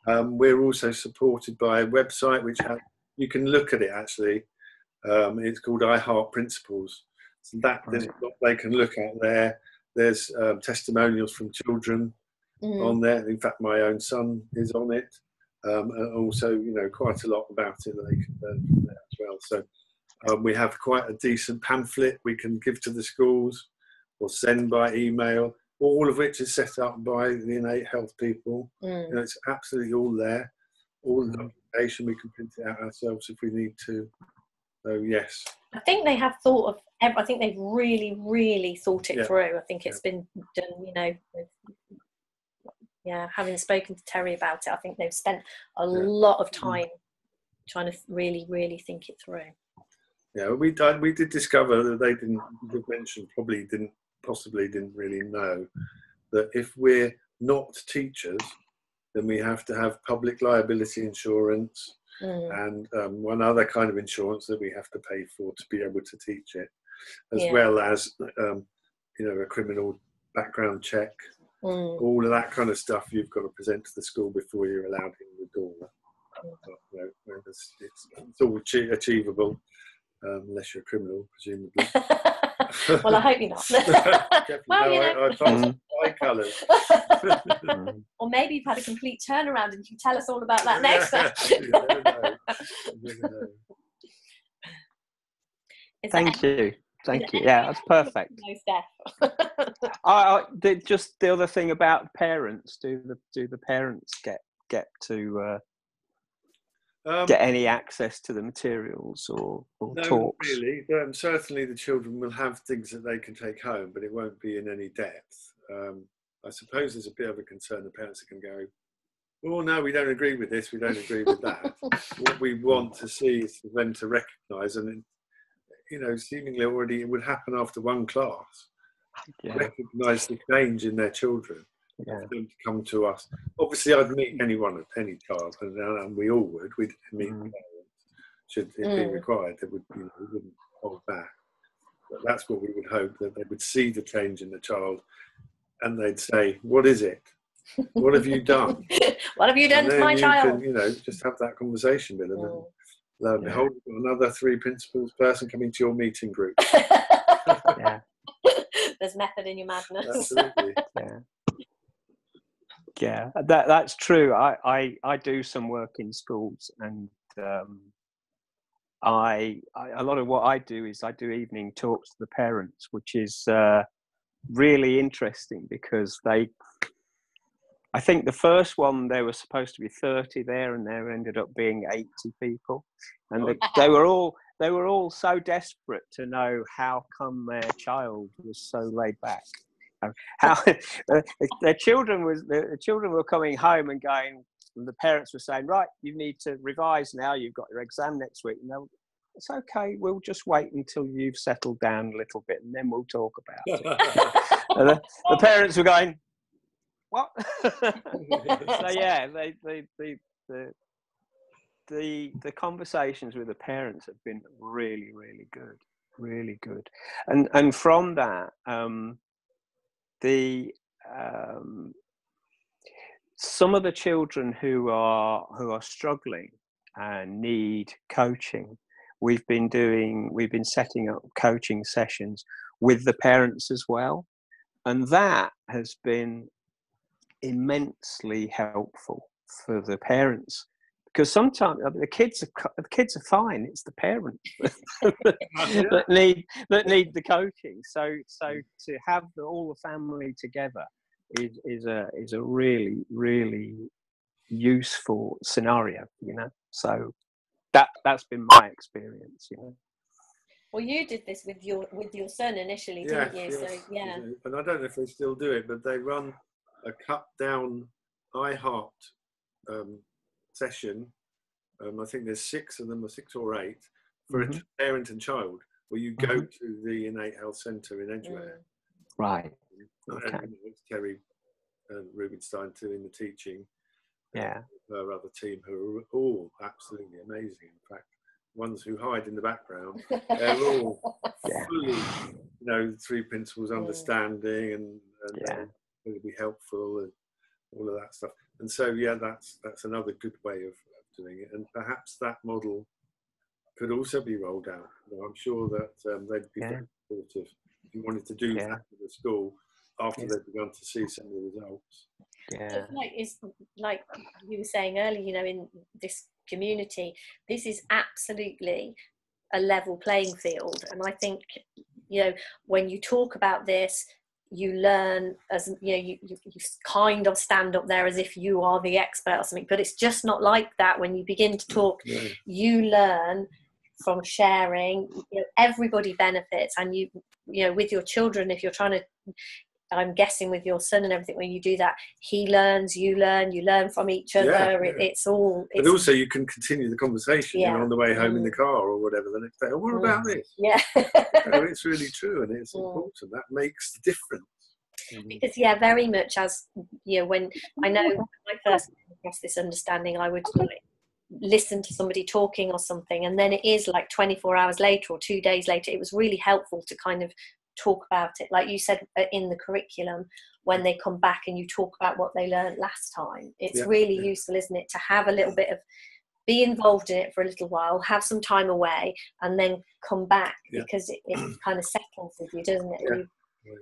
We're also supported by a website which has, you can look at it actually. It's called iHeart Principles. So that there's what they can look at there. There's testimonials from children on there. In fact, my own son is on it. And also, you know, quite a lot about it that they can learn from there as well. So we have quite a decent pamphlet we can give to the schools or send by email, all of which is set up by the Innate Health people. You know, it's absolutely all there. All the documentation, we can print it out ourselves if we need to. So yes, I think they have thought of. I think they've really, really thought it through. I think it's been done. You know, with, having spoken to Terry about it, I think they've spent a lot of time trying to really, really think it through. Yeah, we did discover that they didn't mention, probably didn't, possibly didn't really know that if we're not teachers, then we have to have public liability insurance and one other kind of insurance that we have to pay for to be able to teach it, as well as, you know, a criminal background check, all of that kind of stuff you've got to present to the school before you're allowed in the door. But, you know, it's all achievable unless you're a criminal, presumably. Well, I hope you're not. Well, no, you know. I colours. Or maybe you've had a complete turnaround and you can tell us all about that next time. Thank you. Yeah, that's perfect. Just the other thing about parents, do the parents get to get any access to the materials or no, talks? Not really. Certainly the children will have things that they can take home, but it won't be in any depth. I suppose there's a bit of a concern the parents can go, oh no, we don't agree with this, we don't agree with that. What we want to see is for them to recognise, and you know, seemingly already it would happen after one class, recognise the change in their children. Yeah. For them to come to us. Obviously, I'd meet anyone, any child, and we all would. We'd meet parents, should it be required. They would, you know, we wouldn't hold back. But that's what we would hope, that they would see the change in the child, and they'd say, "What is it? What have you done? What have you done to my child?" Can, you know, just have that conversation with them. And lo and behold, another three principles person coming to your meeting group. There's method in your madness. Absolutely. Yeah, that's true. I do some work in schools, and a lot of what I do is I do evening talks to the parents, which is really interesting because I think the first one there was supposed to be 30 there, and there ended up being 80 people, and they were all so desperate to know how come their child was so laid back. How the children were coming home and going, and the parents were saying, right, you need to revise now, you've got your exam next week, and it's okay, we'll just wait until you've settled down a little bit and then we'll talk about it. The parents were going, what? So yeah, the conversations with the parents have been really good, and from that some of the children who are struggling and need coaching, we've been setting up coaching sessions with the parents as well, and that has been immensely helpful for the parents, because sometimes the kids are fine, it's the parents that need the coaching. So to have all the family together is a really useful scenario, you know. So that's been my experience, you know. Well, you did this with your son initially, didn't you? Yes, so and I don't know if they still do it, but they run a cut down iHeart session. I think there's 6 of them, or 6 or 8, for a parent and child, where you go to the Innate Health Centre in Edgware. Right. Okay. It's Terry Rubinstein doing the teaching. Yeah. Her other team, who are all absolutely amazing. In fact, ones who hide in the background, they're all fully, you know, the three principles, understanding, and really be helpful, and all of that stuff. And so, that's another good way of doing it. And perhaps that model could also be rolled out. You know, I'm sure that they'd be very supportive if you wanted to do that at the school after they've begun to see some of the results. Yeah. So it's like you were saying earlier, you know, in this community, this is absolutely a level playing field. And I think, you know, when you talk about this, you learn, as you know, you kind of stand up there as if you are the expert or something, but it's just not like that. When you begin to talk, you learn from sharing. You know, everybody benefits, and you know, with your children, if you're trying to, I'm guessing with your son and everything, when you do that, he learns, you learn from each other. It's all. But also, you can continue the conversation you know, on the way home in the car or whatever the next day. Oh, what about this? Yeah, you know, it's really true, and it's important. That makes the difference. Because very much as you know, when I know when I first came across this understanding, I would listen to somebody talking or something, and then it is like 24 hours later or 2 days later. It was really helpful to kind of talk about it, like you said, in the curriculum, when they come back and you talk about what they learned last time. It's really useful, isn't it, to have a little bit of be involved in it for a little while, have some time away, and then come back, because it kind of settles with you, doesn't it? Yeah.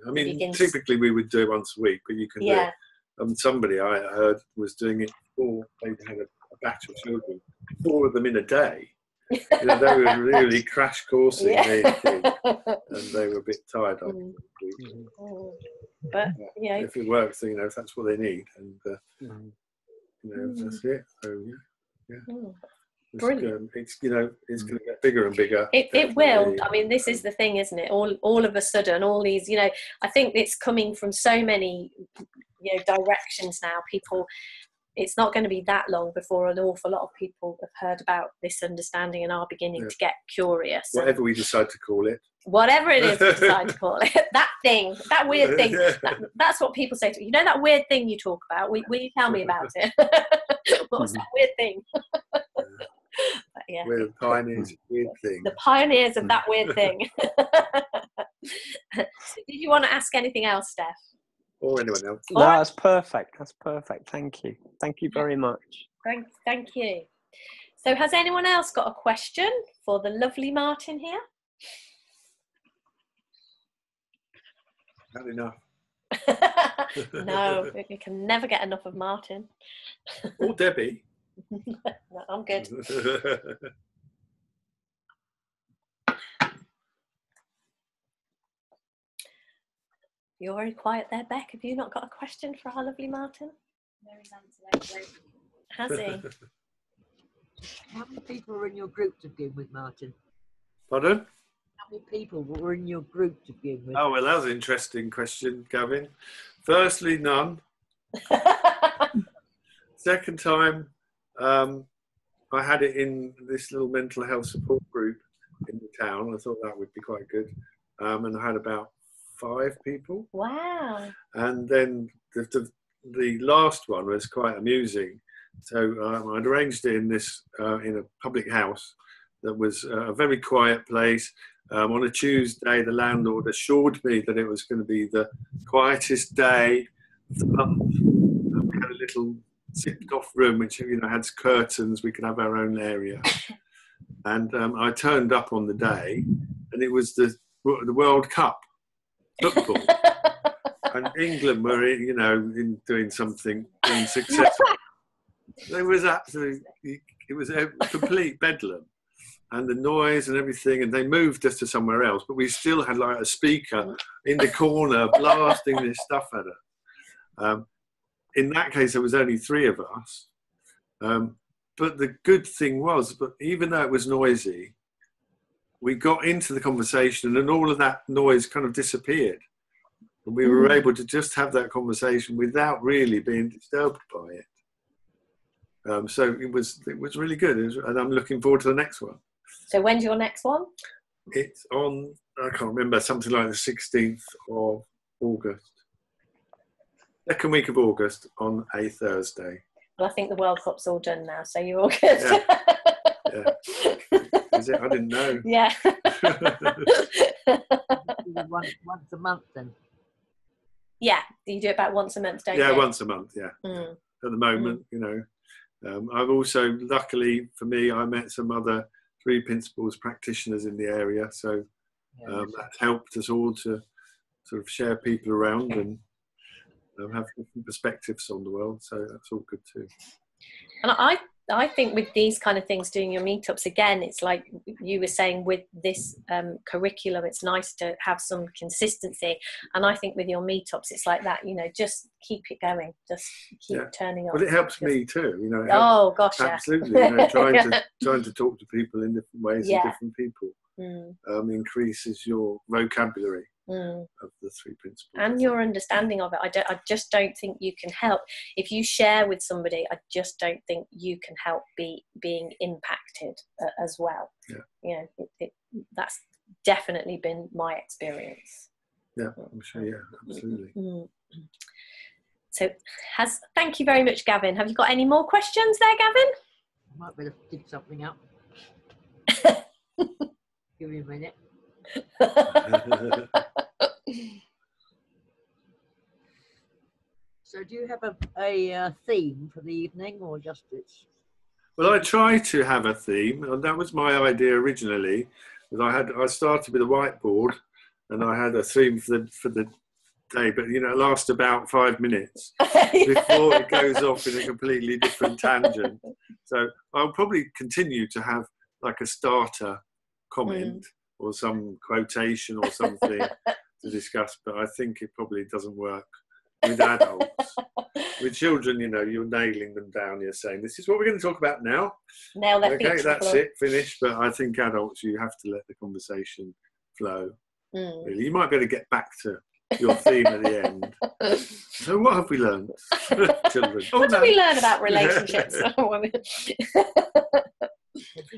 I mean, typically we would do it once a week, but you can do it. Somebody I heard was doing it before they had a batch of children, 4 of them in a day. You know, they were really crash coursing, and they were a bit tired after the week. But yeah, if it works, you know, if that's what they need, and you know, that's it. So brilliant. It's, you know, it's going to get bigger and bigger. It will. I mean, this is the thing, isn't it? All of a sudden, all these, you know, I think it's coming from so many, you know, directions now. People, it's not going to be that long before an awful lot of people have heard about this understanding and are beginning to get curious. Whatever we decide to call it. Whatever it is we decide to call it. That thing, that weird thing. That's what people say to me. You know that weird thing you talk about? Will you tell me about it? What was that weird thing? Yeah. We're the pioneers of weird thing. The pioneers of that weird thing. So did you want to ask anything else, Steph? Or anyone else? No, that's perfect. That's perfect. Thank you. Thank you very much. Thank you. So has anyone else got a question for the lovely Martin here? Not enough. No, you can never get enough of Martin. Or Debbie. No, I'm good. You're very quiet there, Beck. Have you not got a question for our lovely Martin? No, he's answered. Has he? How many people were in your group to begin with, Martin? Pardon? How many people were in your group to begin with? Oh, well, that was an interesting question, Gavin. Firstly, none. Second time, I had it in this little mental health support group in the town. I thought that would be quite good. And I had about 5 people. Wow. And then the last one was quite amusing. So I'd arranged it in this, in a public house that was a very quiet place. On a Tuesday, the landlord assured me that it was going to be the quietest day of the month. And we had a little zipped off room which, you know, had curtains. We could have our own area. And I turned up on the day, and it was the World Cup football. And England were in doing something unsuccessful. There was absolutely, it was a complete bedlam, and the noise and everything, and they moved us to somewhere else, but we still had like a speaker in the corner blasting this stuff at us. In that case, there was only 3 of us. But the good thing was, even though it was noisy, we got into the conversation, and all of that noise kind of disappeared. And we were able to just have that conversation without really being disturbed by it. So it was really good. And I'm looking forward to the next one. So when's your next one? It's on, I can't remember, something like the 16th of August. Second week of August on a Thursday. Well, I think the World Cup's all done now, so you're all good. Is it? I didn't know. Yeah. Once a month then? Yeah, you do it about once a month, don't you? Yeah, once a month, yeah. At the moment, you know. I've also, luckily for me, I met some other 3 principals practitioners in the area, so that's helped us all to sort of share people around and have different perspectives on the world, so that's all good too. And I think with these kind of things, doing your meetups again, it's like you were saying with this curriculum, it's nice to have some consistency. And I think with your meetups, it's like that, you know, just keep it going, just keep turning up. But it helps me too, you know. Oh gosh, absolutely. You know, trying to talk to people in different ways and different people increases your vocabulary. Of the 3 principles and your understanding of it. I just don't think you can help if you share with somebody. I just don't think you can help being impacted as well. You know, that's definitely been my experience. I'm sure. Absolutely. So thank you very much, Gavin. Have you got any more questions there, Gavin? I might better dig something up. Give me a minute. So do you have a theme for the evening, or just it's Well, I try to have a theme, and that was my idea originally. I started with a whiteboard, and I had a theme for the day, but you know, it lasts about 5 minutes before it goes off in a completely different tangent. So I'll probably continue to have like a starter comment or some quotation or something to discuss, but I think it probably doesn't work with adults. With children, you know, you're nailing them down. You're saying, this is what we're going to talk about now. Now that okay, that's flow. It, finished. But I think adults, you have to let the conversation flow. Really, you might be able to get back to your theme at the end. So what have we learned, children? What did we learn about relationships? Did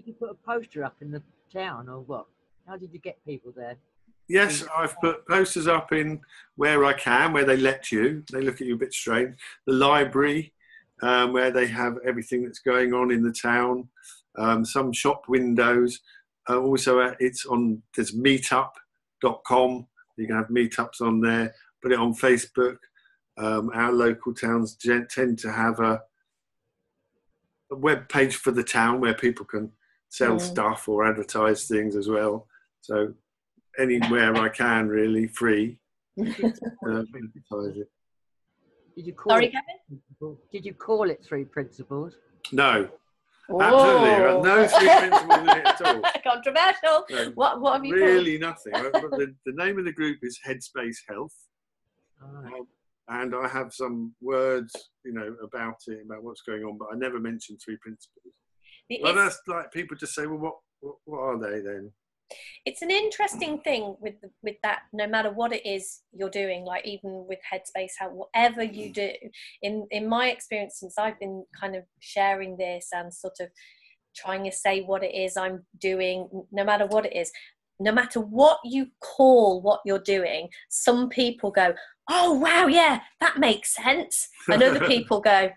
you put a poster up in the town or what? How did you get people there? Yes, I've put posters up in where I can, where they let you. They look at you a bit strange. The library, where they have everything that's going on in the town. Some shop windows. Also, it's on, there's meetup.com. You can have meetups on there. Put it on Facebook. Our local towns tend to have a web page for the town where people can sell stuff or advertise things as well. So anywhere I can, really, free. Did you call it Three Principles? No. Whoa. Absolutely. No Three Principles in it at all. Controversial. No, what have you really called? Nothing. The name of the group is Headspace Health. And I have some words, you know, about it, about what's going on, but I never mentioned Three Principles. Well, that's like people just say, well, what are they then? It's an interesting thing with that, no matter what it is you're doing, like even with Headspace, whatever you do, in my experience, since I've been kind of sharing this and sort of trying to say what it is I'm doing, no matter what it is, no matter what you call what you're doing, some people go, oh wow, yeah, that makes sense, and other people go, I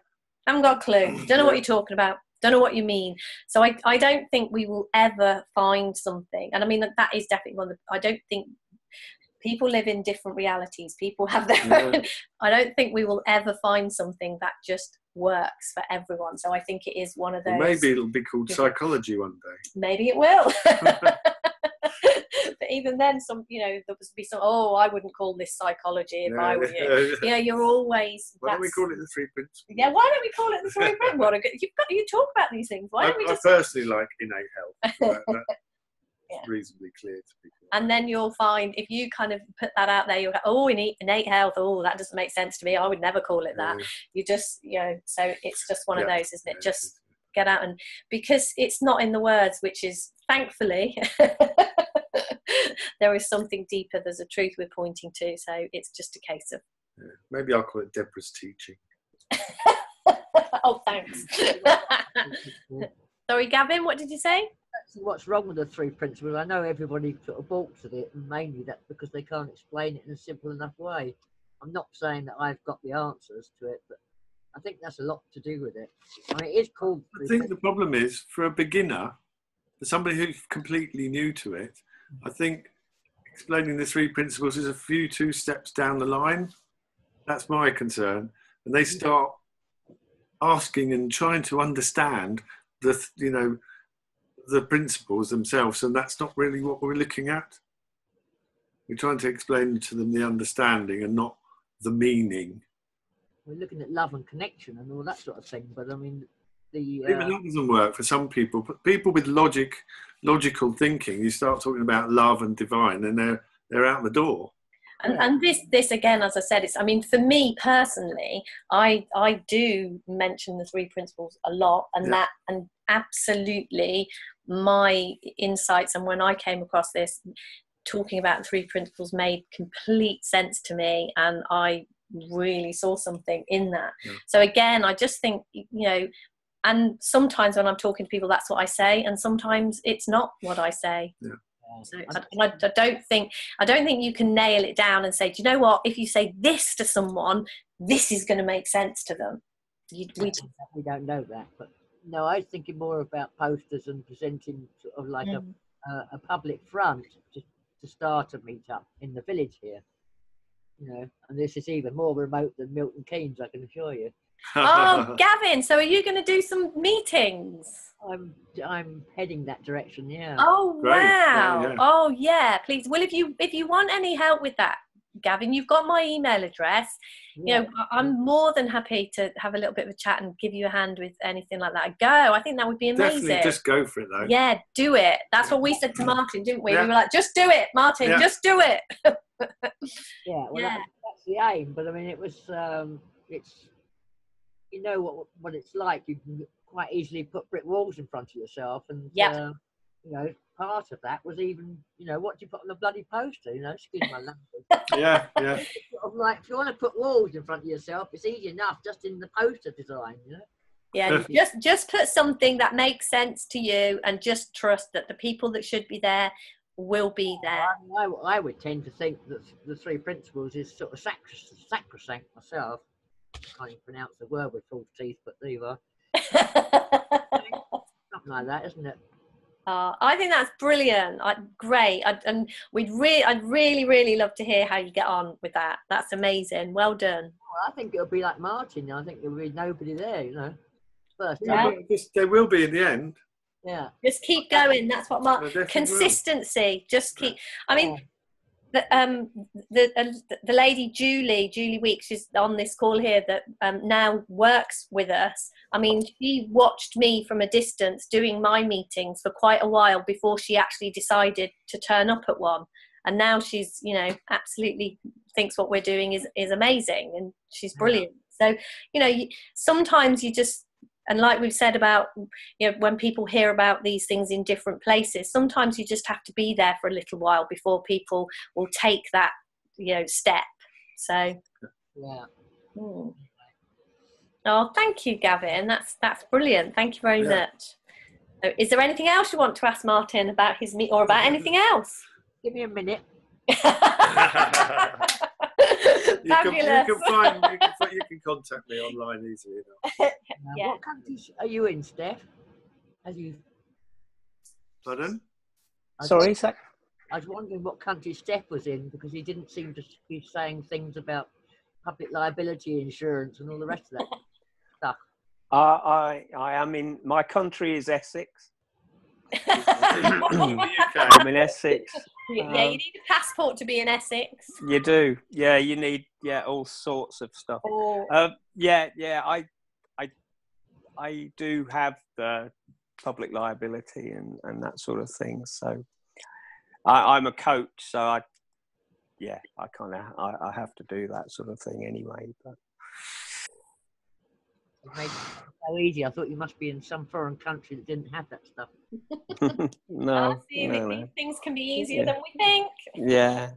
haven't got a clue, don't know what you're talking about. Don't know what you mean. So I don't think we will ever find something. And I mean, that is definitely one of the, I don't think people live in different realities. People have their own. I don't think we will ever find something that just works for everyone. So I think it is one of those. Well, maybe it'll be called psychology one day. Maybe it will. But even then, some, you know, there would be some, oh, I wouldn't call this psychology if I were you. You know, you're always... Why don't we call it the Three Principles? Yeah, why don't we call it the Three Principles? You talk about these things. Why don't we just... I personally like innate health. That's reasonably clear to people. And then you'll find, if you kind of put that out there, you'll go, oh, innate health, oh, that doesn't make sense to me. I would never call it that. You just, you know, so it's just one of those, isn't it? Just get out and... Because it's not in the words, which is, thankfully... There is something deeper, there's a truth we're pointing to, so it's just a case of... Yeah. Maybe I'll call it Deborah's teaching. Oh, thanks. Sorry, Gavin, what did you say? What's wrong with the Three Principles? I know everybody sort of balks at it, and mainly that's because they can't explain it in a simple enough way. I'm not saying that I've got the answers to it, but I think that's a lot to do with it. I mean, it is called... I think the problem is, for a beginner, for somebody who's completely new to it, I think explaining the Three Principles is a few two steps down the line. That's my concern. And they start asking and trying to understand the, you know, the principles themselves, and that's not really what we're looking at. We're trying to explain to them the understanding and not the meaning. We're looking at love and connection and all that sort of thing, but I mean... Even that doesn't work for some people. But people with logical thinking, you start talking about love and divine, and they're out the door. And this again, as I said, it's. I mean, for me personally, I do mention the Three Principles a lot, and that and absolutely my insights and when I came across this, talking about Three Principles made complete sense to me, and I really saw something in that. Yeah. So again, I just think, you know. And sometimes when I'm talking to people, that's what I say, and sometimes it's not what I say. Yeah. So I don't think you can nail it down and say, do you know what? If you say this to someone, this is going to make sense to them. We don't know that, but no, I was thinking more about posters and presenting sort of like a public front to start a meet up in the village here. you know, and this is even more remote than Milton Keynes, I can assure you. Oh, Gavin, so are you going to do some meetings? I'm heading that direction, yeah. Oh, wow. Yeah, yeah. Oh, yeah, please. Well, if you want any help with that, Gavin, you've got my email address. Yeah. You know, I'm more than happy to have a little bit of a chat and give you a hand with anything like that. Go. I think that would be amazing. Definitely, just go for it, though. Yeah, do it. That's what we said to Martin, didn't we? Yeah. We were like, just do it, Martin, just do it. That's the aim. But, I mean, it was, it's... You know what it's like. You can quite easily put brick walls in front of yourself, and you know, part of that was even, you know, what do you put on the bloody poster? You know, excuse my language. Yeah, yeah. I'm like, if you want to put walls in front of yourself, it's easy enough just in the poster design, you know. Yeah, just put something that makes sense to you, and just trust that the people that should be there will be there. I would tend to think that the three principles is sort of sacrosanct myself. Can't even pronounce the word with false teeth, but there you are. Something like that, isn't it? I think that's brilliant. Great. I'd really, really love to hear how you get on with that. That's amazing. Well done. Well, I think it'll be like Martin. I think there'll be nobody there, you know. First time. There will be in the end. Yeah. Just keep going. That's what Martin. Consistency. Will. Just keep. I mean. Yeah. The lady Julie Weeks is on this call here that now works with us. I mean, she watched me from a distance doing my meetings for quite a while before she actually decided to turn up at one. And now she's, you know, absolutely thinks what we're doing is amazing, and she's brilliant. So, you know, sometimes you just, and like we've said about, you know, when people hear about these things in different places, sometimes you just have to be there for a little while before people will take that, you know, step. So, yeah. Mm. Oh, thank you, Gavin. That's brilliant. Thank you very much. So, is there anything else you want to ask Martin about his meet or about anything else? Give me a minute. You can contact me online easily enough. What countries are you in, Steph? Pardon? Sorry, Zach? I was wondering what country Steph was in, because he didn't seem to be saying things about public liability insurance and all the rest of that stuff. I am in, my country is Essex. I'm in Essex. Yeah, you need a passport to be in Essex. You do. Yeah, you need all sorts of stuff. Oh. I do have the public liability and that sort of thing. So I'm a coach, so I have to do that sort of thing anyway. But it made it so easy. I thought you must be in some foreign country that didn't have that stuff. No, things can be easier than we think. Yeah.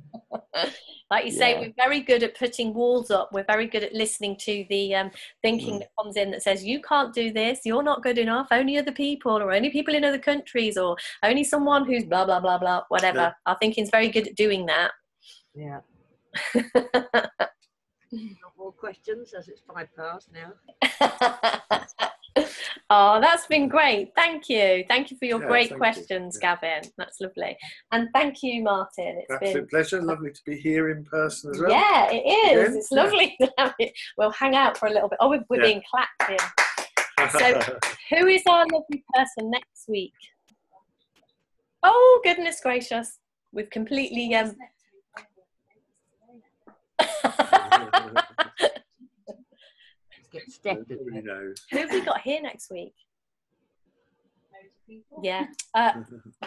Like you say, we're very good at putting walls up. We're very good at listening to the thinking that comes in that says, you can't do this, you're not good enough, only other people, or only people in other countries, or only someone who's blah, blah, blah, blah, whatever. Yeah. Our thinking's very good at doing that. Yeah. Not more questions, as it's 5 past now. Oh, that's been great. Thank you. Thank you for your great questions, Gavin. That's lovely. And thank you, Martin. It's been a pleasure. Lovely to be here in person as well. Yeah, it is. Again. It's lovely to have it. We'll hang out for a little bit. Oh, we're being clapped here. So who is our lovely person next week? Oh, goodness gracious. We've completely... Get stepped. Who have we got here next week? Yeah,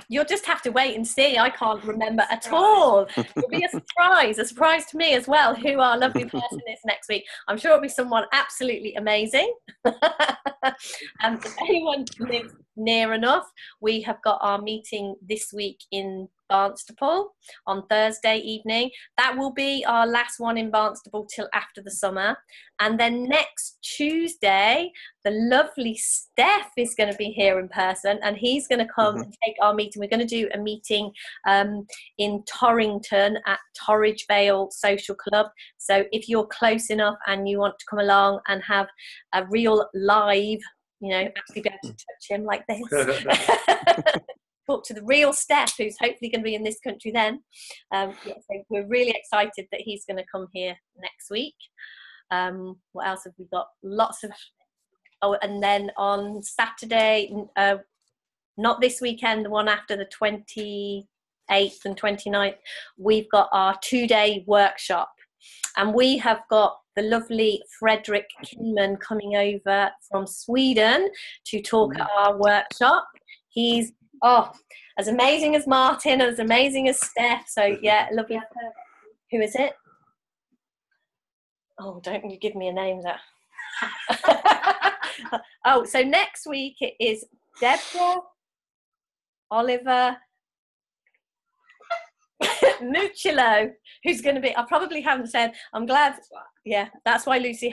you'll just have to wait and see. I can't remember at all. It'll be a surprise to me as well, who our lovely person is next week. I'm sure it'll be someone absolutely amazing. And if anyone lives near enough, we have got our meeting this week in Barnstaple on Thursday evening. That will be our last one in Barnstaple till after the summer. And then next Tuesday, the lovely Steph is going to be here in person, and he's going to come and take our meeting. We're going to do a meeting in Torrington at Torridge Vale Social Club. So if you're close enough and you want to come along and have a real live, you know, actually be able to touch him like this. talk to the real Steph, who's hopefully going to be in this country then. So we're really excited that he's going to come here next week. What else have we got? Lots of, oh, and then on Saturday, not this weekend, the one after, the 28th and 29th, we've got our two-day workshop. And we have got the lovely Frederick Kinman coming over from Sweden to talk at our workshop. He's, oh, as amazing as Martin, as amazing as Steph. So, yeah, lovely. Who is it? Oh, don't you give me a name there. Oh, so next week it is Deborah Oliver Mucciolo, who's going to be, I probably haven't said, I'm glad, yeah, that's why Lucy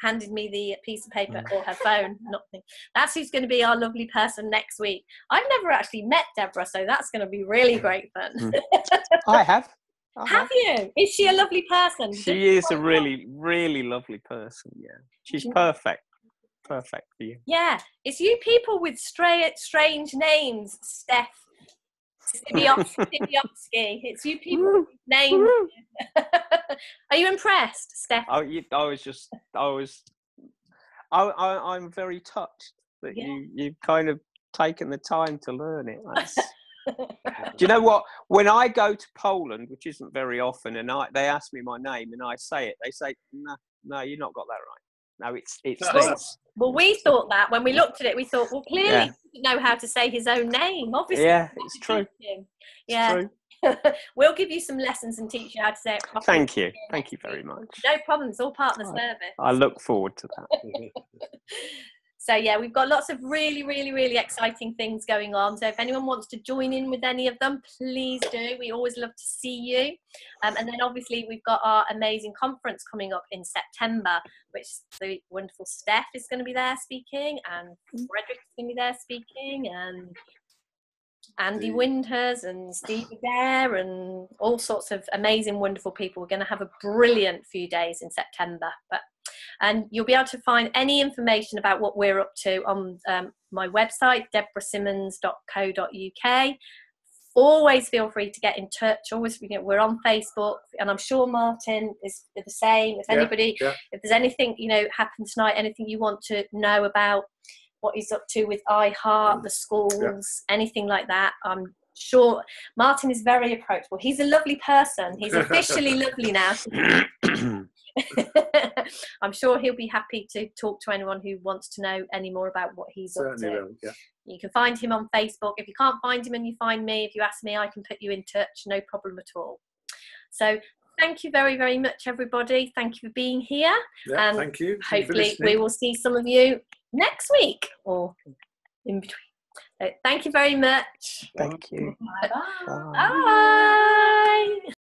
handed me the piece of paper or her phone, nothing. That's who's going to be our lovely person next week. I've never actually met Deborah, so that's going to be really great fun. I have. Have you? Is she a lovely person? She is a really, really lovely person, yeah. She's perfect. Perfect for you. Yeah. It's you people with strange names, Steph. It's you people named. Are you impressed, Steph? I'm very touched that you've kind of taken the time to learn it. Do you know what? When I go to Poland, which isn't very often, and they ask me my name and I say it, they say, no, you've not got that right. No, it's this. Well, we thought that when we looked at it, we thought, well, clearly he didn't know how to say his own name, obviously. Yeah, it's true. It's true. We'll give you some lessons and teach you how to say it properly. Thank you. Thank you very much. No problem. It's all part of the service. I look forward to that. So, yeah, we've got lots of really, really, really exciting things going on. So if anyone wants to join in with any of them, please do. We always love to see you. And then, obviously, we've got our amazing conference coming up in September, which the wonderful Steph is going to be there speaking, and Frederick is going to be there speaking, and Andy Winters and Steve Adair and all sorts of amazing, wonderful people. We're going to have a brilliant few days in September. And you'll be able to find any information about what we're up to on my website, deborahsimmons.co.uk. Always feel free to get in touch. Always, we're on Facebook, and I'm sure Martin is the same. If anybody, if there's anything, happened tonight, anything you want to know about, what he's up to with iHeart, the schools, anything like that. I'm sure Martin is very approachable. He's a lovely person. He's officially lovely now. I'm sure he'll be happy to talk to anyone who wants to know any more about what he's up to. You can find him on Facebook. If you can't find him and you find me, if you ask me, I can put you in touch. No problem at all. So thank you very, very much, everybody. Thank you for being here. Yeah, and thank you. Hopefully we will see some of you next week or in between. So thank you very much. Thank you. Bye-bye. Bye. Bye.